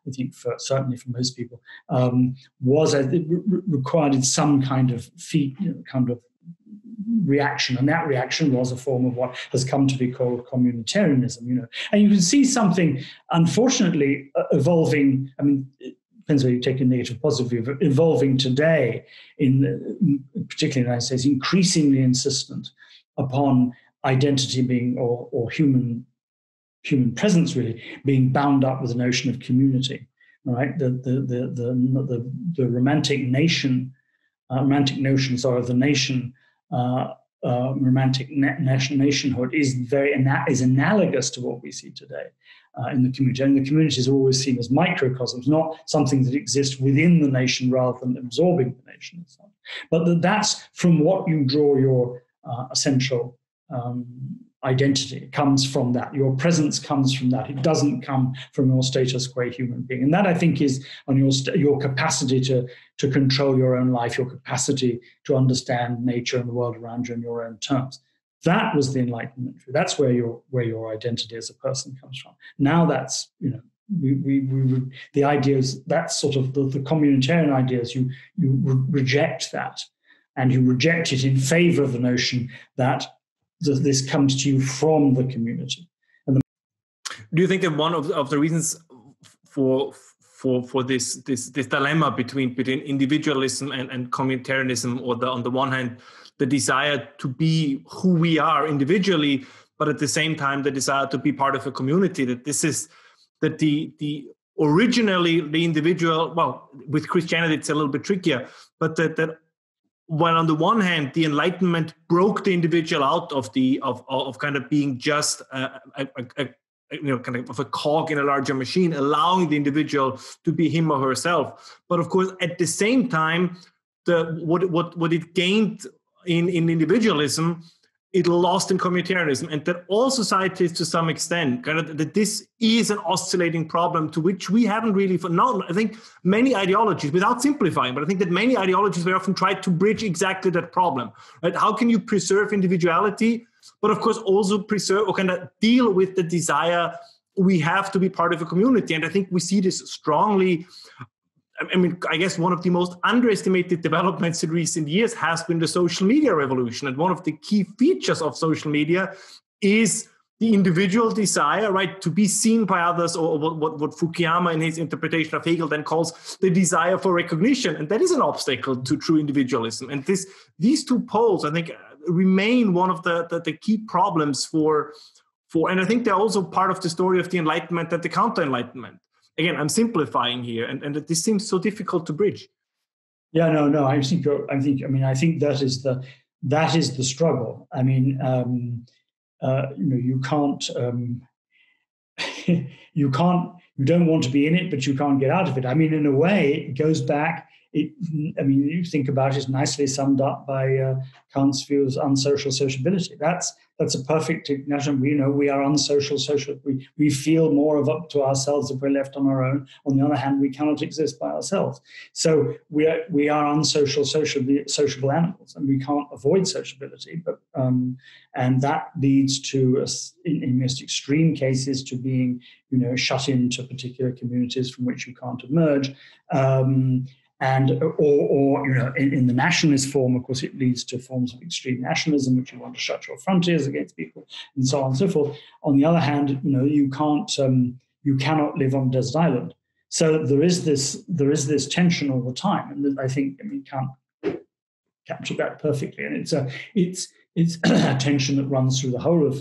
I think, for, certainly for most people, um, was a, it re required some kind of feat, you know, kind of reaction, and that reaction was a form of what has come to be called communitarianism, you know. And you can see something, unfortunately, evolving. I mean, it depends whether you take a negative, positive view, but evolving today, in, in particularly in the United States, increasingly insistent upon identity being, or, or human human presence really being bound up with the notion of community, right? The the the the the, the romantic nation, uh, romantic notions are of the nation. Uh, uh, romantic na nation nationhood is very ana is analogous to what we see today uh, in the community. And the communities are always seen as microcosms, not something that exists within the nation rather than absorbing the nation itself. But th that's from what you draw your uh, essential um, identity. It comes from that. Your presence comes from that. It doesn't come from your status quo human being. And that, I think, is on your your capacity to to control your own life, your capacity to understand nature and the world around you in your own terms. That was the Enlightenment. That's where your where your identity as a person comes from. Now that's, you know, we we, we the ideas, that's sort of the, the communitarian ideas. You you re reject that, and you reject it in favor of the notion that that this comes to you from the community. And the do you think that one of the, of the reasons for for for this this this dilemma between between individualism and, and communitarianism, or the on the one hand the desire to be who we are individually, but at the same time the desire to be part of a community, that this is that the the originally the individual, well, with Christianity it's a little bit trickier, but that that while on the one hand, the Enlightenment broke the individual out of the of of kind of being just a, a, a, a you know kind of, of a cog in a larger machine, allowing the individual to be him or herself. But of course, at the same time, the what what what it gained in in individualism, it lost in communitarianism, and that all societies, to some extent, kind of that this is an oscillating problem to which we haven't really, for now, I think many ideologies, without simplifying, but I think that many ideologies very often try to bridge exactly that problem. Right? How can you preserve individuality, but of course also preserve or kind of deal with the desire we have to be part of a community? And I think we see this strongly. I mean, I guess one of the most underestimated developments in recent years has been the social media revolution. And one of the key features of social media is the individual desire, right, to be seen by others, or what, what, what Fukuyama in his interpretation of Hegel then calls the desire for recognition. And that is an obstacle to true individualism. And this, these two poles, I think, remain one of the, the, the key problems for, for, and I think they're also part of the story of the Enlightenment and the Counter-Enlightenment. Again, I'm simplifying here, and, and this seems so difficult to bridge. Yeah, no, no. I think, you're, I think, I mean, I think that is the that is the struggle. I mean, um, uh, you know, you can't. Um, you can't, you don't want to be in it, but you can't get out of it. I mean, in a way, it goes back. It, I mean, you think about it, nicely summed up by uh, Kant's view of unsocial sociability. That's that's a perfect ignition. You know, we are unsocial social. We we feel more of up to ourselves if we're left on our own. On the other hand, we cannot exist by ourselves. So we are we are unsocial social sociable animals, and we can't avoid sociability. But um, and that leads to, us, in, in most extreme cases, to being you know shut into particular communities from which you can't emerge. Um, And or, or you know, in, in the nationalist form, of course, it leads to forms of extreme nationalism, which you want to shut your frontiers against people, and so on and so forth. On the other hand, you know, you can't, um, you cannot live on a desert island. So there is this, there is this tension all the time, and I think I mean Kant captured that perfectly. And it's a, it's, it's a tension that runs through the whole of.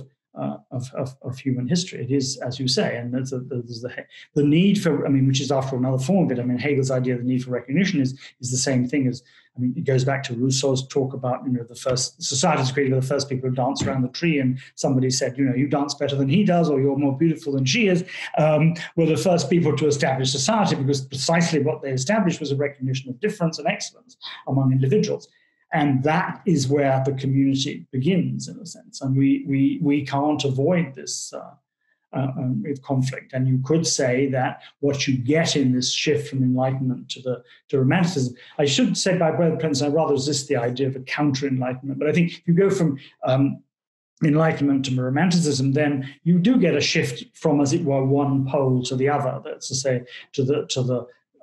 Uh, of, of, of human history. It is, as you say, and there's, a, there's the, the need for, I mean, which is after another form of it. I mean, Hegel's idea of the need for recognition is is the same thing as, I mean, it goes back to Rousseau's talk about, you know, the first, society's created by the first people who dance around the tree, and somebody said, you know, you dance better than he does, or you're more beautiful than she is, um, were the first people to establish society, because precisely what they established was a recognition of difference and excellence among individuals. And that is where the community begins, in a sense. And we we we can't avoid this uh, uh, um, conflict. And you could say that what you get in this shift from Enlightenment to the to Romanticism. I should say, by way of preference, I rather resist the idea of a counter-Enlightenment. But I think if you go from um, Enlightenment to Romanticism, then you do get a shift from, as it were, one pole to the other. That's to say, to the to the.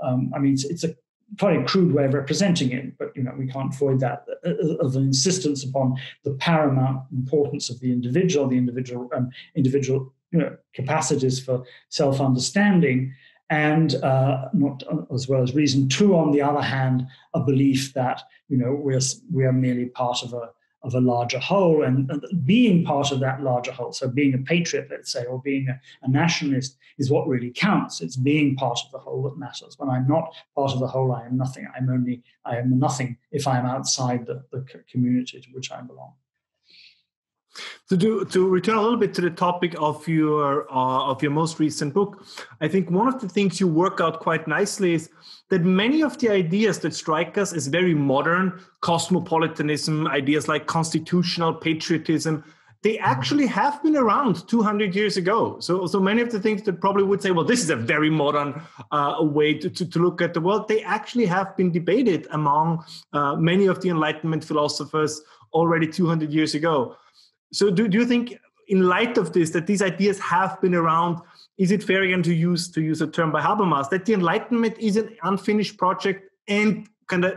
Um, I mean, it's, it's a. quite a crude way of representing it, but you know we can't avoid that, of an insistence upon the paramount importance of the individual, the individual um, individual you know, capacities for self-understanding, and uh, not as well as reason. Two, on the other hand, a belief that you know we're we are merely part of a of a larger whole, and, and being part of that larger whole. So being a patriot, let's say, or being a, a nationalist is what really counts. It's being part of the whole that matters. When I'm not part of the whole, I am nothing. I'm only, I am nothing if I'm outside the, the community to which I belong. To do, to return a little bit to the topic of your uh, of your most recent book, I think one of the things you work out quite nicely is that many of the ideas that strike us as very modern, cosmopolitanism, ideas like constitutional patriotism, they actually have been around two hundred years ago. So, so many of the things that probably would say, well, this is a very modern uh, way to, to, to look at the world, they actually have been debated among uh, many of the Enlightenment philosophers already two hundred years ago. So do, do you think, in light of this, that these ideas have been around, is it fair again to use to use a term by Habermas, that the Enlightenment is an unfinished project, and kind of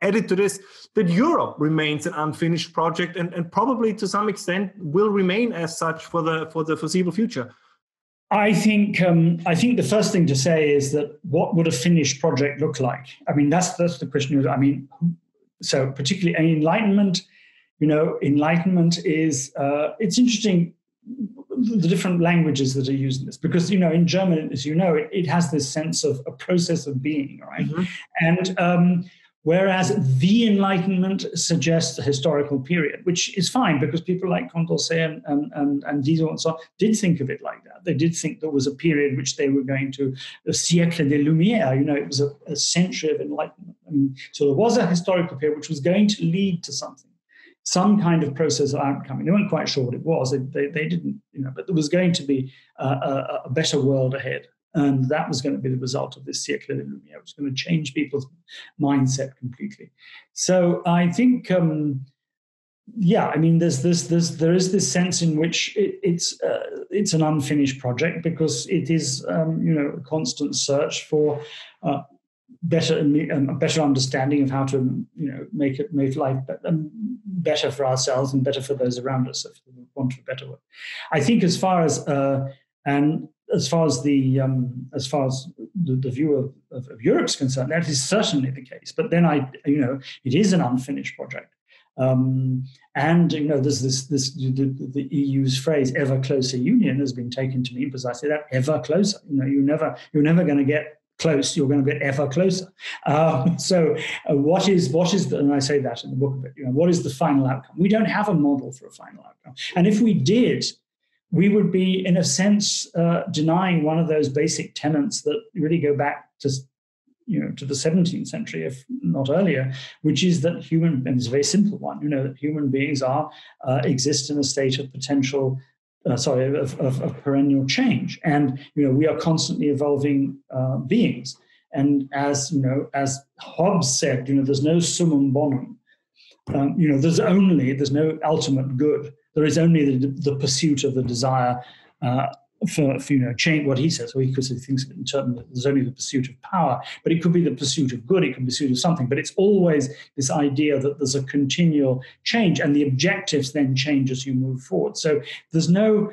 added to this, that Europe remains an unfinished project and, and probably to some extent will remain as such for the for the foreseeable future? I think um, I think the first thing to say is that what would a finished project look like? I mean, that's that's the question. I mean, so particularly an Enlightenment. You know, Enlightenment is, uh, it's interesting, the different languages that are used in this, because, you know, in German, as you know, it, it has this sense of a process of being, right? Mm-hmm. And um, whereas the Enlightenment suggests a historical period, which is fine, because people like Condorcet and, and, and, and Diderot and so on did think of it like that. They did think there was a period which they were going to, the siècle des Lumières, you know, it was a, a century of Enlightenment. I mean, so there was a historical period which was going to lead to something. Some kind of process of outcome. They weren't quite sure what it was. They, they, they didn't, you know, but there was going to be a, a, a better world ahead. And that was going to be the result of this Siècle de Lumière. It was going to change people's mindset completely. So I think, um, yeah, I mean, there's this, there's, there is this sense in which it, it's, uh, it's an unfinished project, because it is, um, you know, a constant search for uh, better um, a better understanding of how to you know make it make life be um, better for ourselves and better for those around us, if we want a better world. I think as far as uh, and as far as the um, as far as the, the view of, of, of Europe's concerned, that is certainly the case. But then I you know it is an unfinished project, um, and you know there's this this the, the E U's phrase "ever closer union" has been taken to mean precisely that, ever closer. You know you never you're never going to get close, you're going to get ever closer. Um, so, uh, what is what is the, and I say that in the book a bit. You know, what is the final outcome? We don't have a model for a final outcome, and if we did, we would be, in a sense, uh, denying one of those basic tenets that really go back to, you know, to the seventeenth century, if not earlier, which is that human, and it's a very simple one, you know, that human beings are, uh, exist in a state of potential, uh, sorry, of, of, of perennial change. And, you know, we are constantly evolving uh, beings. And as, you know, as Hobbes said, you know, there's no summum bonum. Um, you know, there's only, there's no ultimate good. There is only the, the pursuit of the desire uh, for, for, you know, change, what he says, or he could say things in terms that there's only the pursuit of power, but it could be the pursuit of good, it could be the pursuit of something, but it's always this idea that there's a continual change, and the objectives then change as you move forward. So there's no,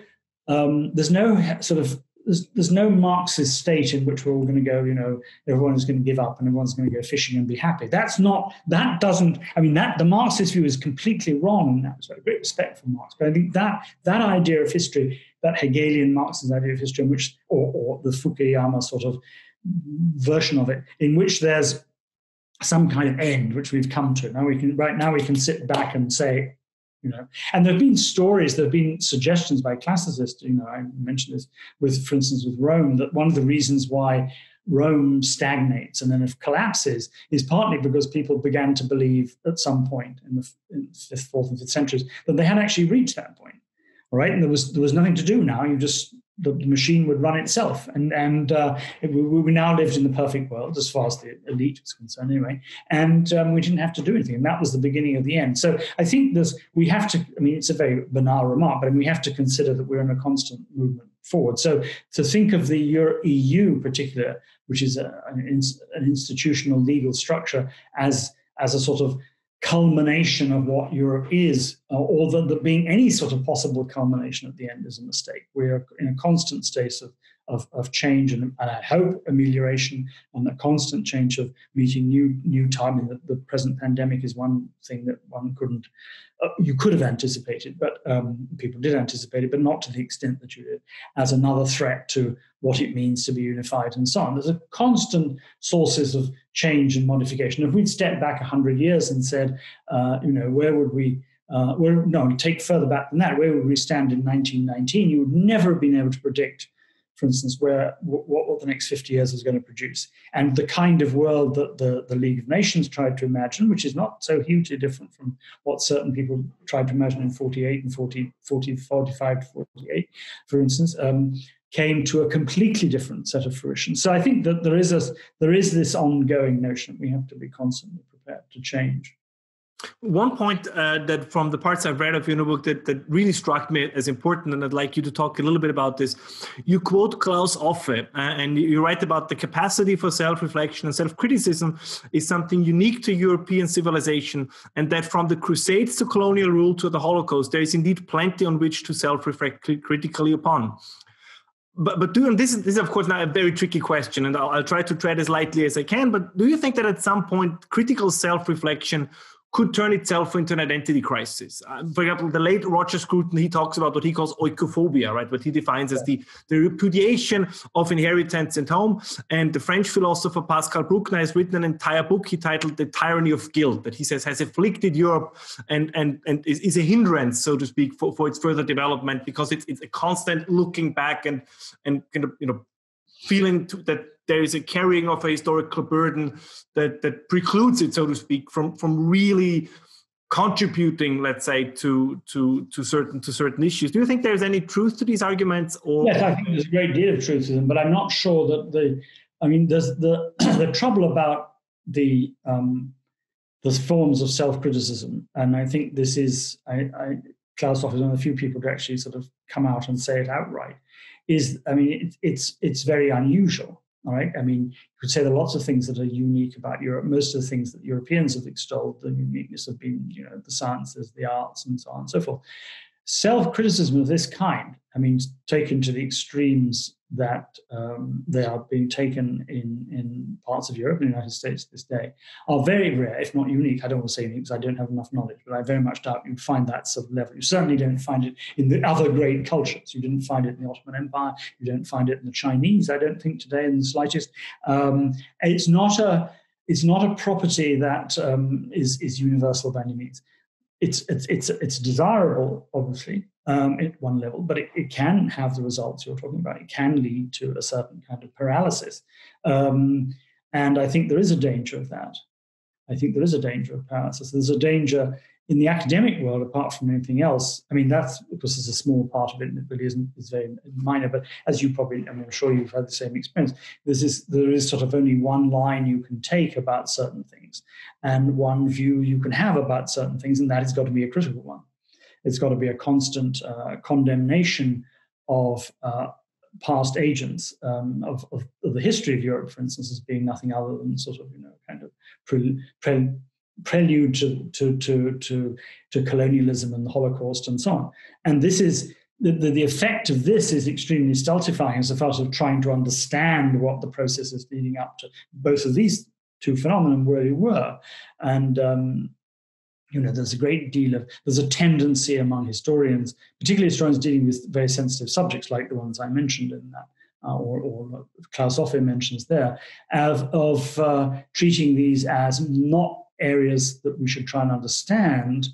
um, there's no sort of, there's, there's no Marxist state in which we're all going to go, you know, everyone is going to give up and everyone's going to go fishing and be happy. That's not, that doesn't, I mean, that the Marxist view is completely wrong in that respect. Great respect for Marx. But I think that that idea of history, that Hegelian Marxist idea of history, in which, or, or the Fukuyama sort of version of it, in which there's some kind of end which we've come to. Now we can, right now we can sit back and say, you know, and there have been stories, there have been suggestions by classicists, you know, I mentioned this with, for instance, with Rome, that one of the reasons why Rome stagnates and then collapses is partly because people began to believe at some point in the in fifth, fourth and fifth centuries that they had actually reached that point. All right. And there was, there was nothing to do now. You just, the machine would run itself. And, and uh, it, we, we now lived in the perfect world as far as the elite is concerned anyway. And um, we didn't have to do anything. And that was the beginning of the end. So I think there's, we have to, I mean, it's a very banal remark, but we have to consider that we're in a constant movement forward. So to think of the E U in particular, which is a, an, an institutional legal structure, as, as a sort of culmination of what Europe is, or that being any sort of possible culmination at the end, is a mistake. We are in a constant state of, of, of change and, and I hope amelioration, and the constant change of meeting new new time. And the, the present pandemic is one thing that one couldn't, uh, you could have anticipated, but um, people did anticipate it, but not to the extent that you did, as another threat to what it means to be unified and so on. There's a constant sources of change and modification. If we'd stepped back a hundred years and said, uh, you know, where would we, uh, where, no, take further back than that, where would we stand in nineteen nineteen? You would never have been able to predict, for instance, where what, what the next fifty years is going to produce. And the kind of world that the, the League of Nations tried to imagine, which is not so hugely different from what certain people tried to imagine in forty-eight and forty, forty, forty-five to forty-eight, for instance, um, came to a completely different set of fruition. So I think that there is a, there is this ongoing notion that we have to be constantly prepared to change. One point uh, that from the parts I've read of your book that, that really struck me as important, and I'd like you to talk a little bit about this. You quote Klaus Offe, uh, and you write about the capacity for self-reflection and self-criticism is something unique to European civilization, and that from the Crusades to colonial rule to the Holocaust, there is indeed plenty on which to self-reflect critically upon. But, but do you, and this is, this is of course now a very tricky question, and I'll, I'll try to tread as lightly as I can, but do you think that at some point critical self-reflection could turn itself into an identity crisis? Uh, for example, the late Roger Scruton, he talks about what he calls oikophobia, right? What he defines as the, the repudiation of inheritance and home. And the French philosopher Pascal Bruckner has written an entire book he titled The Tyranny of Guilt, that he says has afflicted Europe and, and, and is, is a hindrance, so to speak, for, for its further development, because it's, it's a constant looking back and, and kind of, you know, feeling to, that there is a carrying of a historical burden that, that precludes it, so to speak, from, from really contributing, let's say, to, to, to, certain, to certain issues. Do you think there's any truth to these arguments? Or? Yes, I think there's a great deal of truth to them, but I'm not sure that the, I mean, there's the, the trouble about the, um, the forms of self-criticism, and I think this is, I, I, Klaus Offe is one of the few people to actually sort of come out and say it outright, is, I mean, it, it's, it's very unusual. All right. I mean, you could say there are lots of things that are unique about Europe. Most of the things that Europeans have extolled, the uniqueness have been, you know, the sciences, the arts, and so on and so forth. Self-criticism of this kind, I mean, taken to the extremes that um, they are being taken in, in parts of Europe and the United States this day, are very rare, if not unique. I don't want to say unique because I don't have enough knowledge, but I very much doubt you'd find that sort of level. You certainly don't find it in the other great cultures. You didn't find it in the Ottoman Empire. You don't find it in the Chinese, I don't think, today in the slightest. Um, it's not a, it's not a property that um, is, is universal by any means. it's it's it's it's desirable, obviously, um, at one level, but it, it can have the results you're talking about. It can lead to a certain kind of paralysis, um, and I think there is a danger of that. I think there is a danger of paralysis. There's a danger in the academic world, apart from anything else. I mean, that's, of course, is a small part of it, and it really isn't, it's very minor, but as you probably, I mean, I'm sure you've had the same experience, this is, there is sort of only one line you can take about certain things, and one view you can have about certain things, and that has got to be a critical one. It's got to be a constant uh, condemnation of uh, past agents, um, of, of, of the history of Europe, for instance, as being nothing other than sort of, you know, kind of pre, pre prelude to, to to to to colonialism and the Holocaust and so on. And this is the, the, the effect of this is extremely stultifying as a part of trying to understand what the processes leading up to both of these two phenomena really were. And um, you know, there's a great deal of there's a tendency among historians, particularly historians dealing with very sensitive subjects like the ones I mentioned in that. Uh, or, or Klaus Offe mentions there, of, of uh, treating these as not areas that we should try and understand,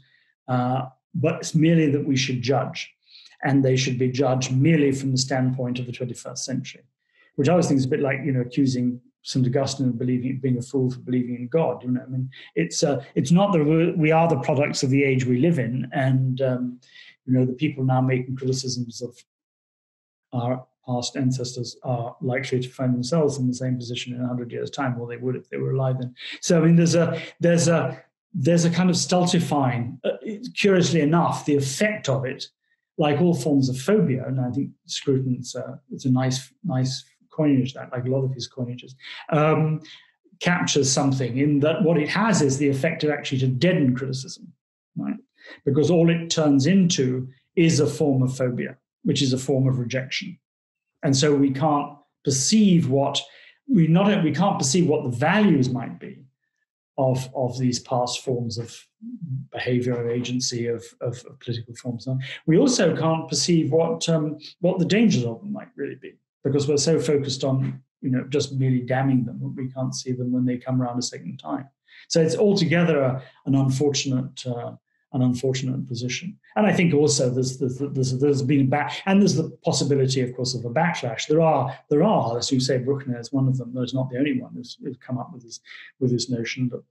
uh, but it's merely that we should judge. And they should be judged merely from the standpoint of the twenty-first century, which I always think is a bit like, you know, accusing Saint Augustine of believing, being a fool for believing in God. You know, I mean, it's uh, it's not that we are the products of the age we live in, and, um, you know, the people now making criticisms of our past ancestors are likely to find themselves in the same position in a hundred years' time, or well, they would if they were alive then. So I mean, there's a there's a there's a kind of stultifying, uh, curiously enough, the effect of it, like all forms of phobia. And I think Scruton's uh, it's a nice nice coinage that, like a lot of his coinages, um, captures something in that what it has is the effect of actually to deaden criticism, right? Because all it turns into is a form of phobia, which is a form of rejection. And so we can't perceive what we not we can't perceive what the values might be of of these past forms of behavior, of agency, of, of, of political forms. We also can't perceive what um, what the dangers of them might really be, because we're so focused on, you know, just merely damning them that we can't see them when they come around a second time. So it's altogether a, an unfortunate. Uh, An unfortunate position, and I think also there's there's, there's, there's been a back, and there's the possibility, of course, of a backlash. There are there are, as you say, Bruckner is one of them. There's not the only one who's, who's come up with this with this notion that,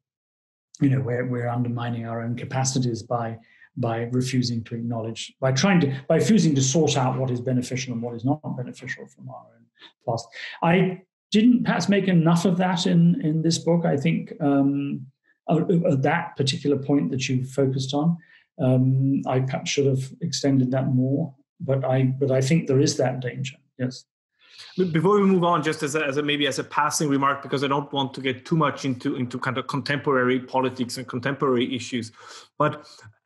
you know, we're we're undermining our own capacities by by refusing to acknowledge, by trying to by refusing to sort out what is beneficial and what is not beneficial from our own past. I didn't perhaps make enough of that in in this book. I think. Um, At that particular point that you focused on, um, I perhaps should have extended that more. But I, but I think there is that danger. Yes. Before we move on, just as a, as a maybe as a passing remark, because I don't want to get too much into into kind of contemporary politics and contemporary issues, but.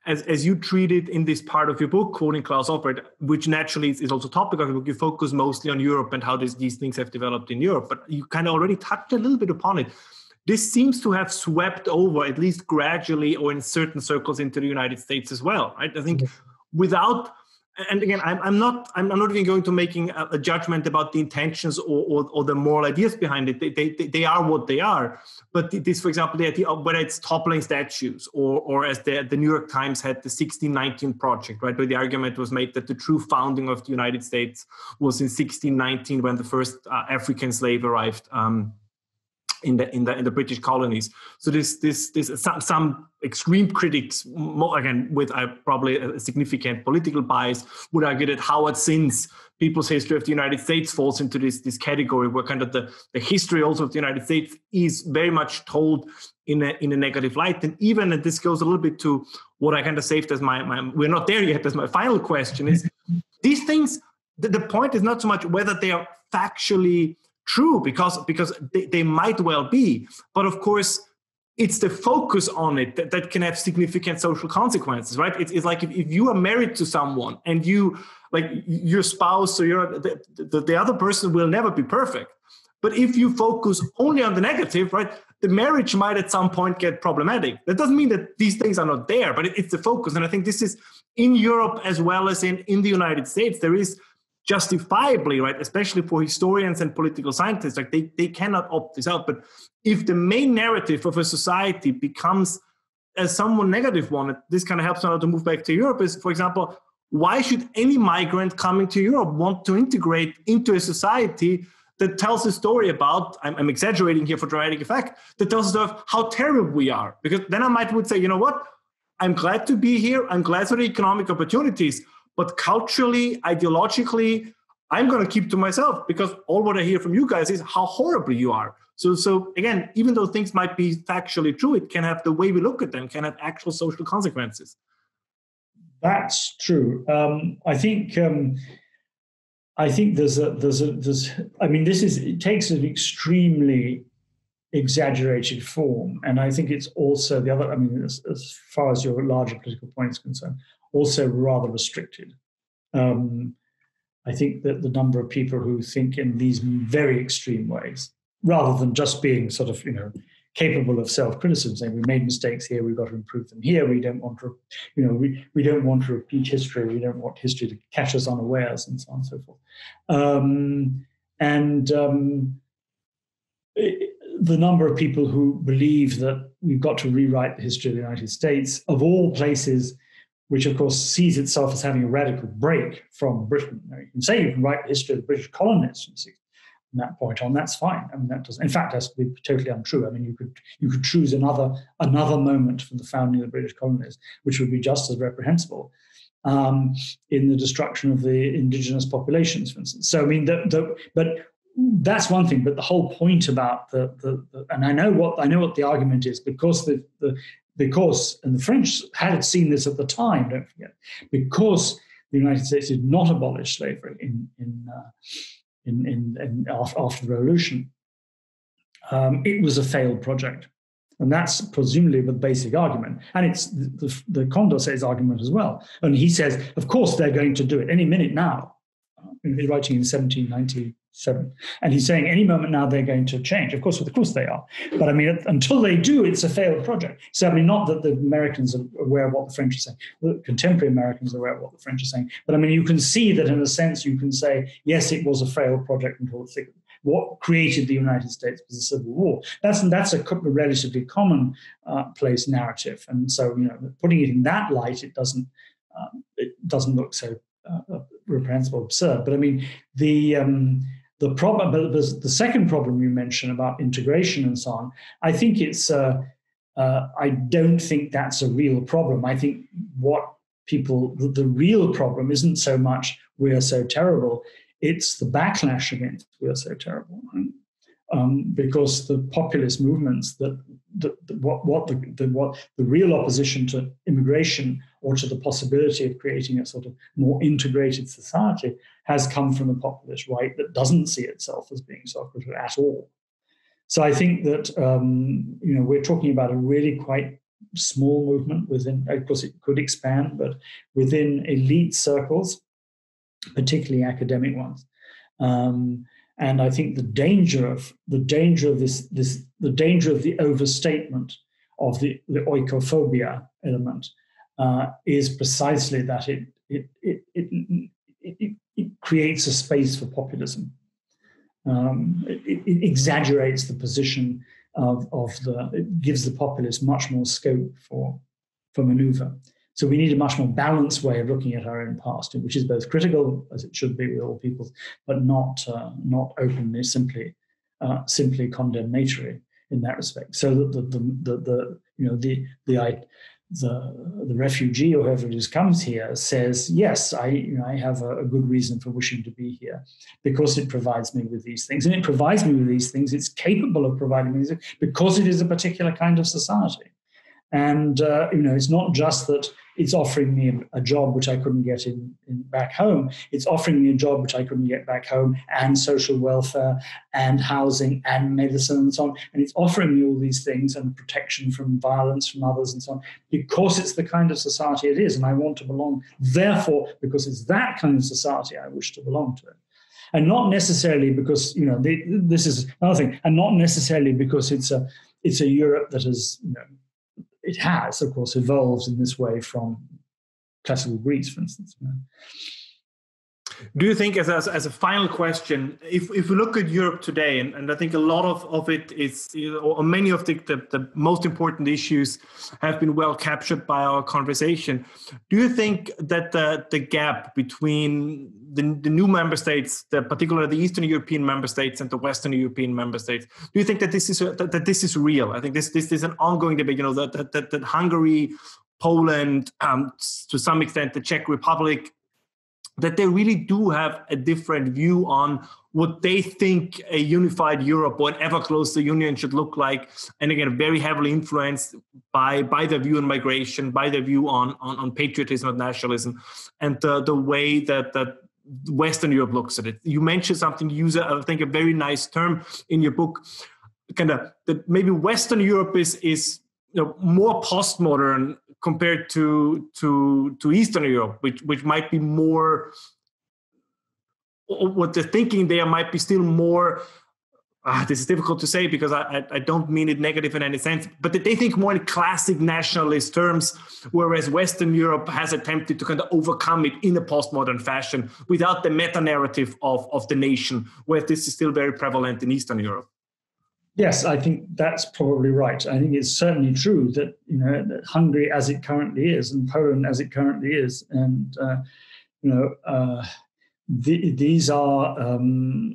As, as you treat it in this part of your book, quoting Klaus Offe, which naturally is, is also topic of your book, you focus mostly on Europe and how this, these things have developed in Europe. But you kind of already touched a little bit upon it. This seems to have swept over, at least gradually, or in certain circles, into the United States as well, right? I think without, and again, I'm, I'm not, I'm not even going to making a, a judgment about the intentions or, or, or the moral ideas behind it. They, they, they are what they are. But this, for example, the idea of whether it's toppling statues, or, or as the, the New York Times had the sixteen nineteen project, right, where the argument was made that the true founding of the United States was in sixteen nineteen when the first uh, African slave arrived. Um, In the, in the in the British colonies. So this this this some, some extreme critics, again with a, probably a significant political bias, would argue that Howard Zinn's People's History of the United States falls into this this category, where kind of the, the history also of the United States is very much told in a in a negative light. And even, and this goes a little bit to what I kind of saved as my, my we're not there yet as my final question is, these things, the, the point is not so much whether they are factually true, because because they, they might well be, but of course it's the focus on it that, that can have significant social consequences, right? It's, it's like if, if you are married to someone and you like your spouse or your the, the, the other person will never be perfect, but if you focus only on the negative, right, the marriage might at some point get problematic. That doesn't mean that these things are not there, but it, it's the focus. And I think this is in Europe as well as in in the United States. There is justifiably, right, especially for historians and political scientists, like they, they cannot opt this out. But if the main narrative of a society becomes as someone negative one, this kind of helps me out to move back to Europe, is, for example, why should any migrant coming to Europe want to integrate into a society that tells a story about, I'm, I'm exaggerating here for dramatic effect, that tells us of how terrible we are? Because then I might would say, you know what, I'm glad to be here, I'm glad for the economic opportunities, but culturally, ideologically, I'm going to keep to myself because all what I hear from you guys is how horrible you are. So, so again, even though things might be factually true, it can have the way we look at them, can have actual social consequences. That's true. Um, I think um, I think there's a there's a there's. I mean, this is it takes an extremely exaggerated form, and I think it's also the other. I mean, as, as far as your larger political point is concerned, also rather restricted. Um, I think that the number of people who think in these very extreme ways, rather than just being sort of, you know, capable of self-criticism, saying we made mistakes here, we've got to improve them here, we don't want to, you know, we, we don't want to repeat history, we don't want history to catch us unawares, and so on and so forth. Um, and um, it, the number of people who believe that we've got to rewrite the history of the United States, of all places, which of course sees itself as having a radical break from Britain. Now, you can say you can write the history of the British colonists from that point on. That's fine. I mean, that doesn't. In fact, that's totally untrue. I mean, you could you could choose another another moment for the founding of the British colonies, which would be just as reprehensible, um, in the destruction of the indigenous populations, for instance. So I mean, the, the, but that's one thing. But the whole point about the, the, the and I know what I know what the argument is, because the the. Because, and the French had seen this at the time, don't forget, because the United States did not abolish slavery in, in, uh, in, in, in after the Revolution, um, it was a failed project. And that's presumably the basic argument. And it's the, the, the Condorcet's argument as well. And he says, of course, they're going to do it any minute now. He's writing in seventeen ninety-seven. And he's saying any moment now they're going to change. Of course, of course they are. But I mean, until they do, it's a failed project. Certainly not that the Americans are aware of what the French are saying. The contemporary Americans are aware of what the French are saying. But I mean, you can see that in a sense, you can say, yes, it was a failed project until it what created the United States was a civil war. That's, that's a relatively common uh, place narrative. And so, you know, putting it in that light, it doesn't, uh, it doesn't look so uh, reprehensible, absurd. But I mean, the... Um, The problem, but the second problem you mentioned about integration and so on, I think it's. Uh, uh, I don't think that's a real problem. I think what people, the, the real problem isn't so much we are so terrible; it's the backlash against we are so terrible, right? Um, because the populist movements that, that, that what what the, the what the real opposition to immigration or to the possibility of creating a sort of more integrated society has come from the populist right that doesn't see itself as being self-critical at all. So I think that, um, you know, we're talking about a really quite small movement within, of course it could expand, but within elite circles, particularly academic ones. Um, and I think the danger of, the danger of this, this the danger of the overstatement of the, the oikophobia element Uh, is precisely that it it it it, it it creates a space for populism. Um, it, it exaggerates the position of of the. It gives the populists much more scope for for manoeuvre. So we need a much more balanced way of looking at our own past, which is both critical, as it should be with all peoples, but not uh, not openly simply uh, simply condemnatory in that respect. So that the the, the the you know the the I. The, the refugee or whoever it is comes here says, yes, I, you know, I have a, a good reason for wishing to be here because it provides me with these things. And it provides me with these things. It's capable of providing me with, because it is a particular kind of society. And, uh, you know, it's not just that it's offering me a, a job which I couldn't get in, in back home. It's offering me a job which I couldn't get back home, and social welfare and housing and medicine and so on. And it's offering me all these things and protection from violence from others and so on, because it's the kind of society it is. And I want to belong. Therefore, because it's that kind of society, I wish to belong to it. And not necessarily because, you know, they, this is another thing, and not necessarily because it's a, it's a Europe that has, you know, it has, of course, evolved in this way from classical Greece, for instance. Do you think, as a, as a final question, if, if we look at Europe today, and, and I think a lot of, of it is, you know, or many of the, the, the most important issues have been well captured by our conversation. Do you think that the, the gap between the, the new member states, the, particularly the Eastern European member states and the Western European member states, do you think that this is, that, that this is real? I think this, this is an ongoing debate, you know, that, that, that, that Hungary, Poland, um, to some extent, the Czech Republic, that they really do have a different view on what they think a unified Europe or an ever closer union should look like. And again, very heavily influenced by, by their view on migration, by their view on, on, on patriotism and nationalism, and the, the way that, that Western Europe looks at it. You mentioned something, you use, I think, a very nice term in your book, kind of that maybe Western Europe is, is you know, more postmodern compared to to to Eastern Europe, which which might be more, what the thinking there might be still more. Uh, this is difficult to say because I, I I don't mean it negative in any sense, but that they think more in classic nationalist terms, whereas Western Europe has attempted to kind of overcome it in a postmodern fashion without the meta narrative of of the nation, where this is still very prevalent in Eastern Europe. Yes, I think that's probably right. I think it's certainly true that, you know, that Hungary as it currently is and Poland as it currently is, and uh, you know, uh, the, these are um,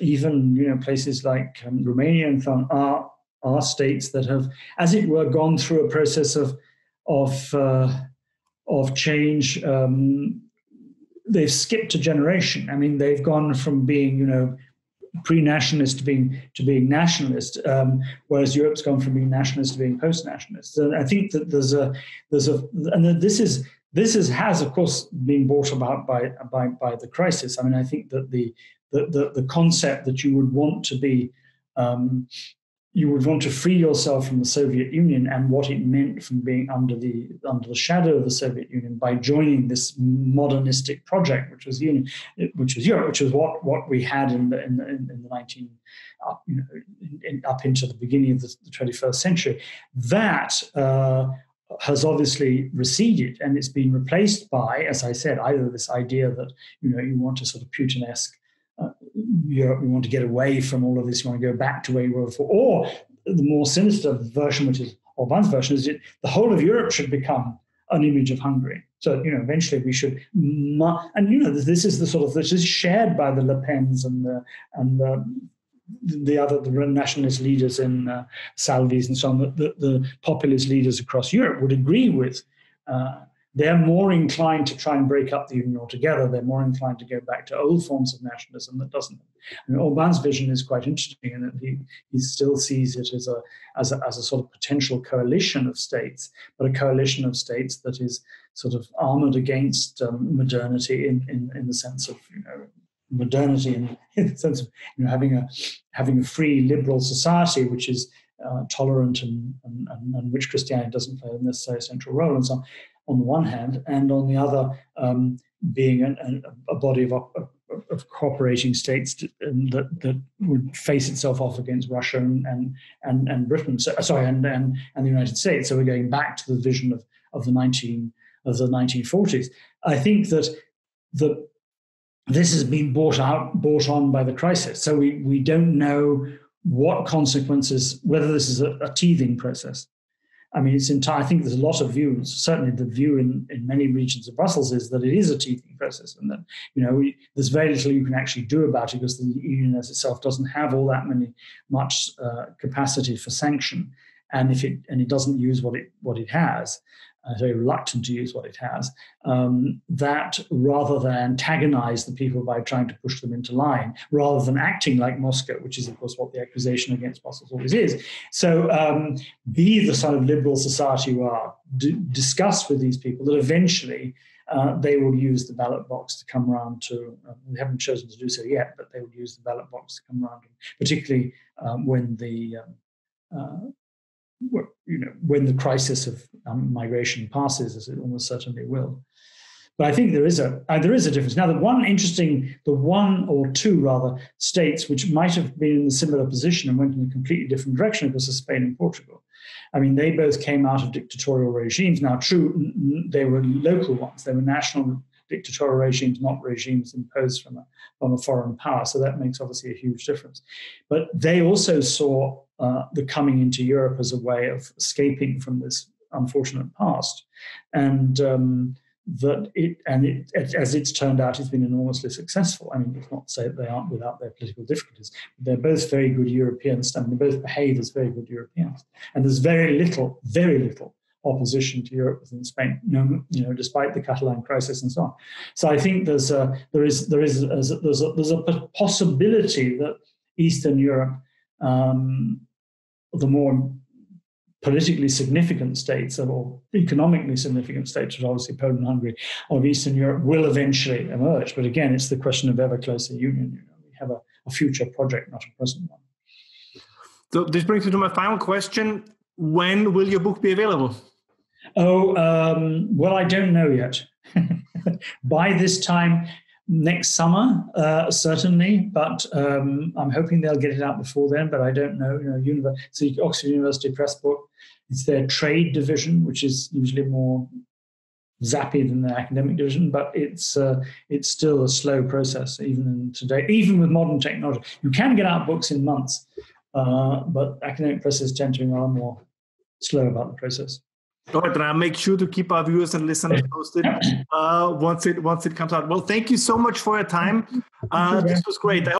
even, you know, places like um, Romania and so on are are states that have, as it were, gone through a process of of uh, of change. Um, they've skipped a generation. I mean, they've gone from being, you know, pre-nationalist to being to being nationalist, um, whereas Europe's gone from being nationalist to being post-nationalist. And I think that there's a there's a and this is this is has of course been brought about by by by the crisis. I mean, I think that the the the, the concept that you would want to be um, you would want to free yourself from the Soviet Union and what it meant from being under the under the shadow of the Soviet Union by joining this modernistic project, which was Union, which was Europe, which was what what we had in the in the, in the nineteen uh, you know in, in, up into the beginning of the, the twenty-first century. That uh, has obviously receded, and it's been replaced by, as I said, either this idea that, you know, you want a sort of Putin-esque Uh, Europe, we want to get away from all of this, you want to go back to where you were before. Or the more sinister version, which is, or one's version, is it, the whole of Europe should become an image of Hungary. So, you know, eventually we should, and, you know, this is the sort of, this is shared by the Le Pens and the, and the, the other the nationalist leaders in uh, Salvis and so on, that the, the populist leaders across Europe would agree with. Uh, They're more inclined to try and break up the union altogether. They're more inclined to go back to old forms of nationalism that doesn't. And Orban's vision is quite interesting in that he, he still sees it as a, as a as a sort of potential coalition of states, but a coalition of states that is sort of armored against um, modernity in, in in the sense of, you know, modernity in, in the sense of, you know, having a having a free liberal society which is uh, tolerant and, and, and, and which Christianity doesn't play a necessary central role and so on. On the one hand, and on the other, um, being an, an, a body of, of, of cooperating states to, um, that, that would face itself off against Russia and and and, and Britain, so, sorry, and, and and the United States. So we're going back to the vision of of the nineteen of the nineteen forties. I think that the this has been brought out, brought on by the crisis. So we we don't know what consequences, whether this is a, a teething process. I mean, it's entire. I think there's a lot of views. Certainly, the view in, in many regions of Brussels is that it is a teething process, and that, you know, we, there's very little you can actually do about it because the union as itself doesn't have all that many much uh, capacity for sanction, and if it and it doesn't use what it what it has, uh, very reluctant to use what it has. Um, that rather than antagonise the people by trying to push them into line, rather than acting like Moscow, which is of course what the accusation against Brussels always is. So um, be the sort of liberal society you are. D discuss with these people that eventually uh, they will use the ballot box to come around to. Uh, they haven't chosen to do so yet, but they will use the ballot box to come around, particularly um, when the. Um, uh, you know, when the crisis of um, migration passes, as it almost certainly will. But I think there is a uh, there is a difference. Now, the one interesting, the one or two rather states which might have been in a similar position and went in a completely different direction, of course, is Spain and Portugal. I mean, they both came out of dictatorial regimes. Now, true, they were local ones; they were national dictatorial regimes, not regimes imposed from a, from a foreign power. So that makes obviously a huge difference. But they also saw uh, the coming into Europe as a way of escaping from this unfortunate past. And um, that it, and it, it, as it's turned out, it's been enormously successful. I mean, it's not to say that they aren't without their political difficulties. They're both very good Europeans, and they both behave as very good Europeans. And there's very little, very little opposition to Europe within Spain, no, you know, despite the Catalan crisis and so on. So I think there's a, there is there is a, there's a, there's a possibility that Eastern Europe, um, the more politically significant states or economically significant states, which obviously Poland and Hungary, of Eastern Europe will eventually emerge. But again, it's the question of ever closer union. You know, we have a, a future project, not a present one. So this brings me to my final question. When will your book be available? Oh, um, well, I don't know yet. By this time next summer, uh, certainly, but um, I'm hoping they'll get it out before then, but I don't know. You know, Univers- so Oxford University Press book, it's their trade division, which is usually more zappy than their academic division, but it's uh, it's still a slow process, even in today, even with modern technology. You can get out books in months, uh, but academic presses tend to be rather more slow about the process. All right, and I'll make sure to keep our viewers and listeners posted uh, once it once it comes out. Well, thank you so much for your time. Uh, this was great. I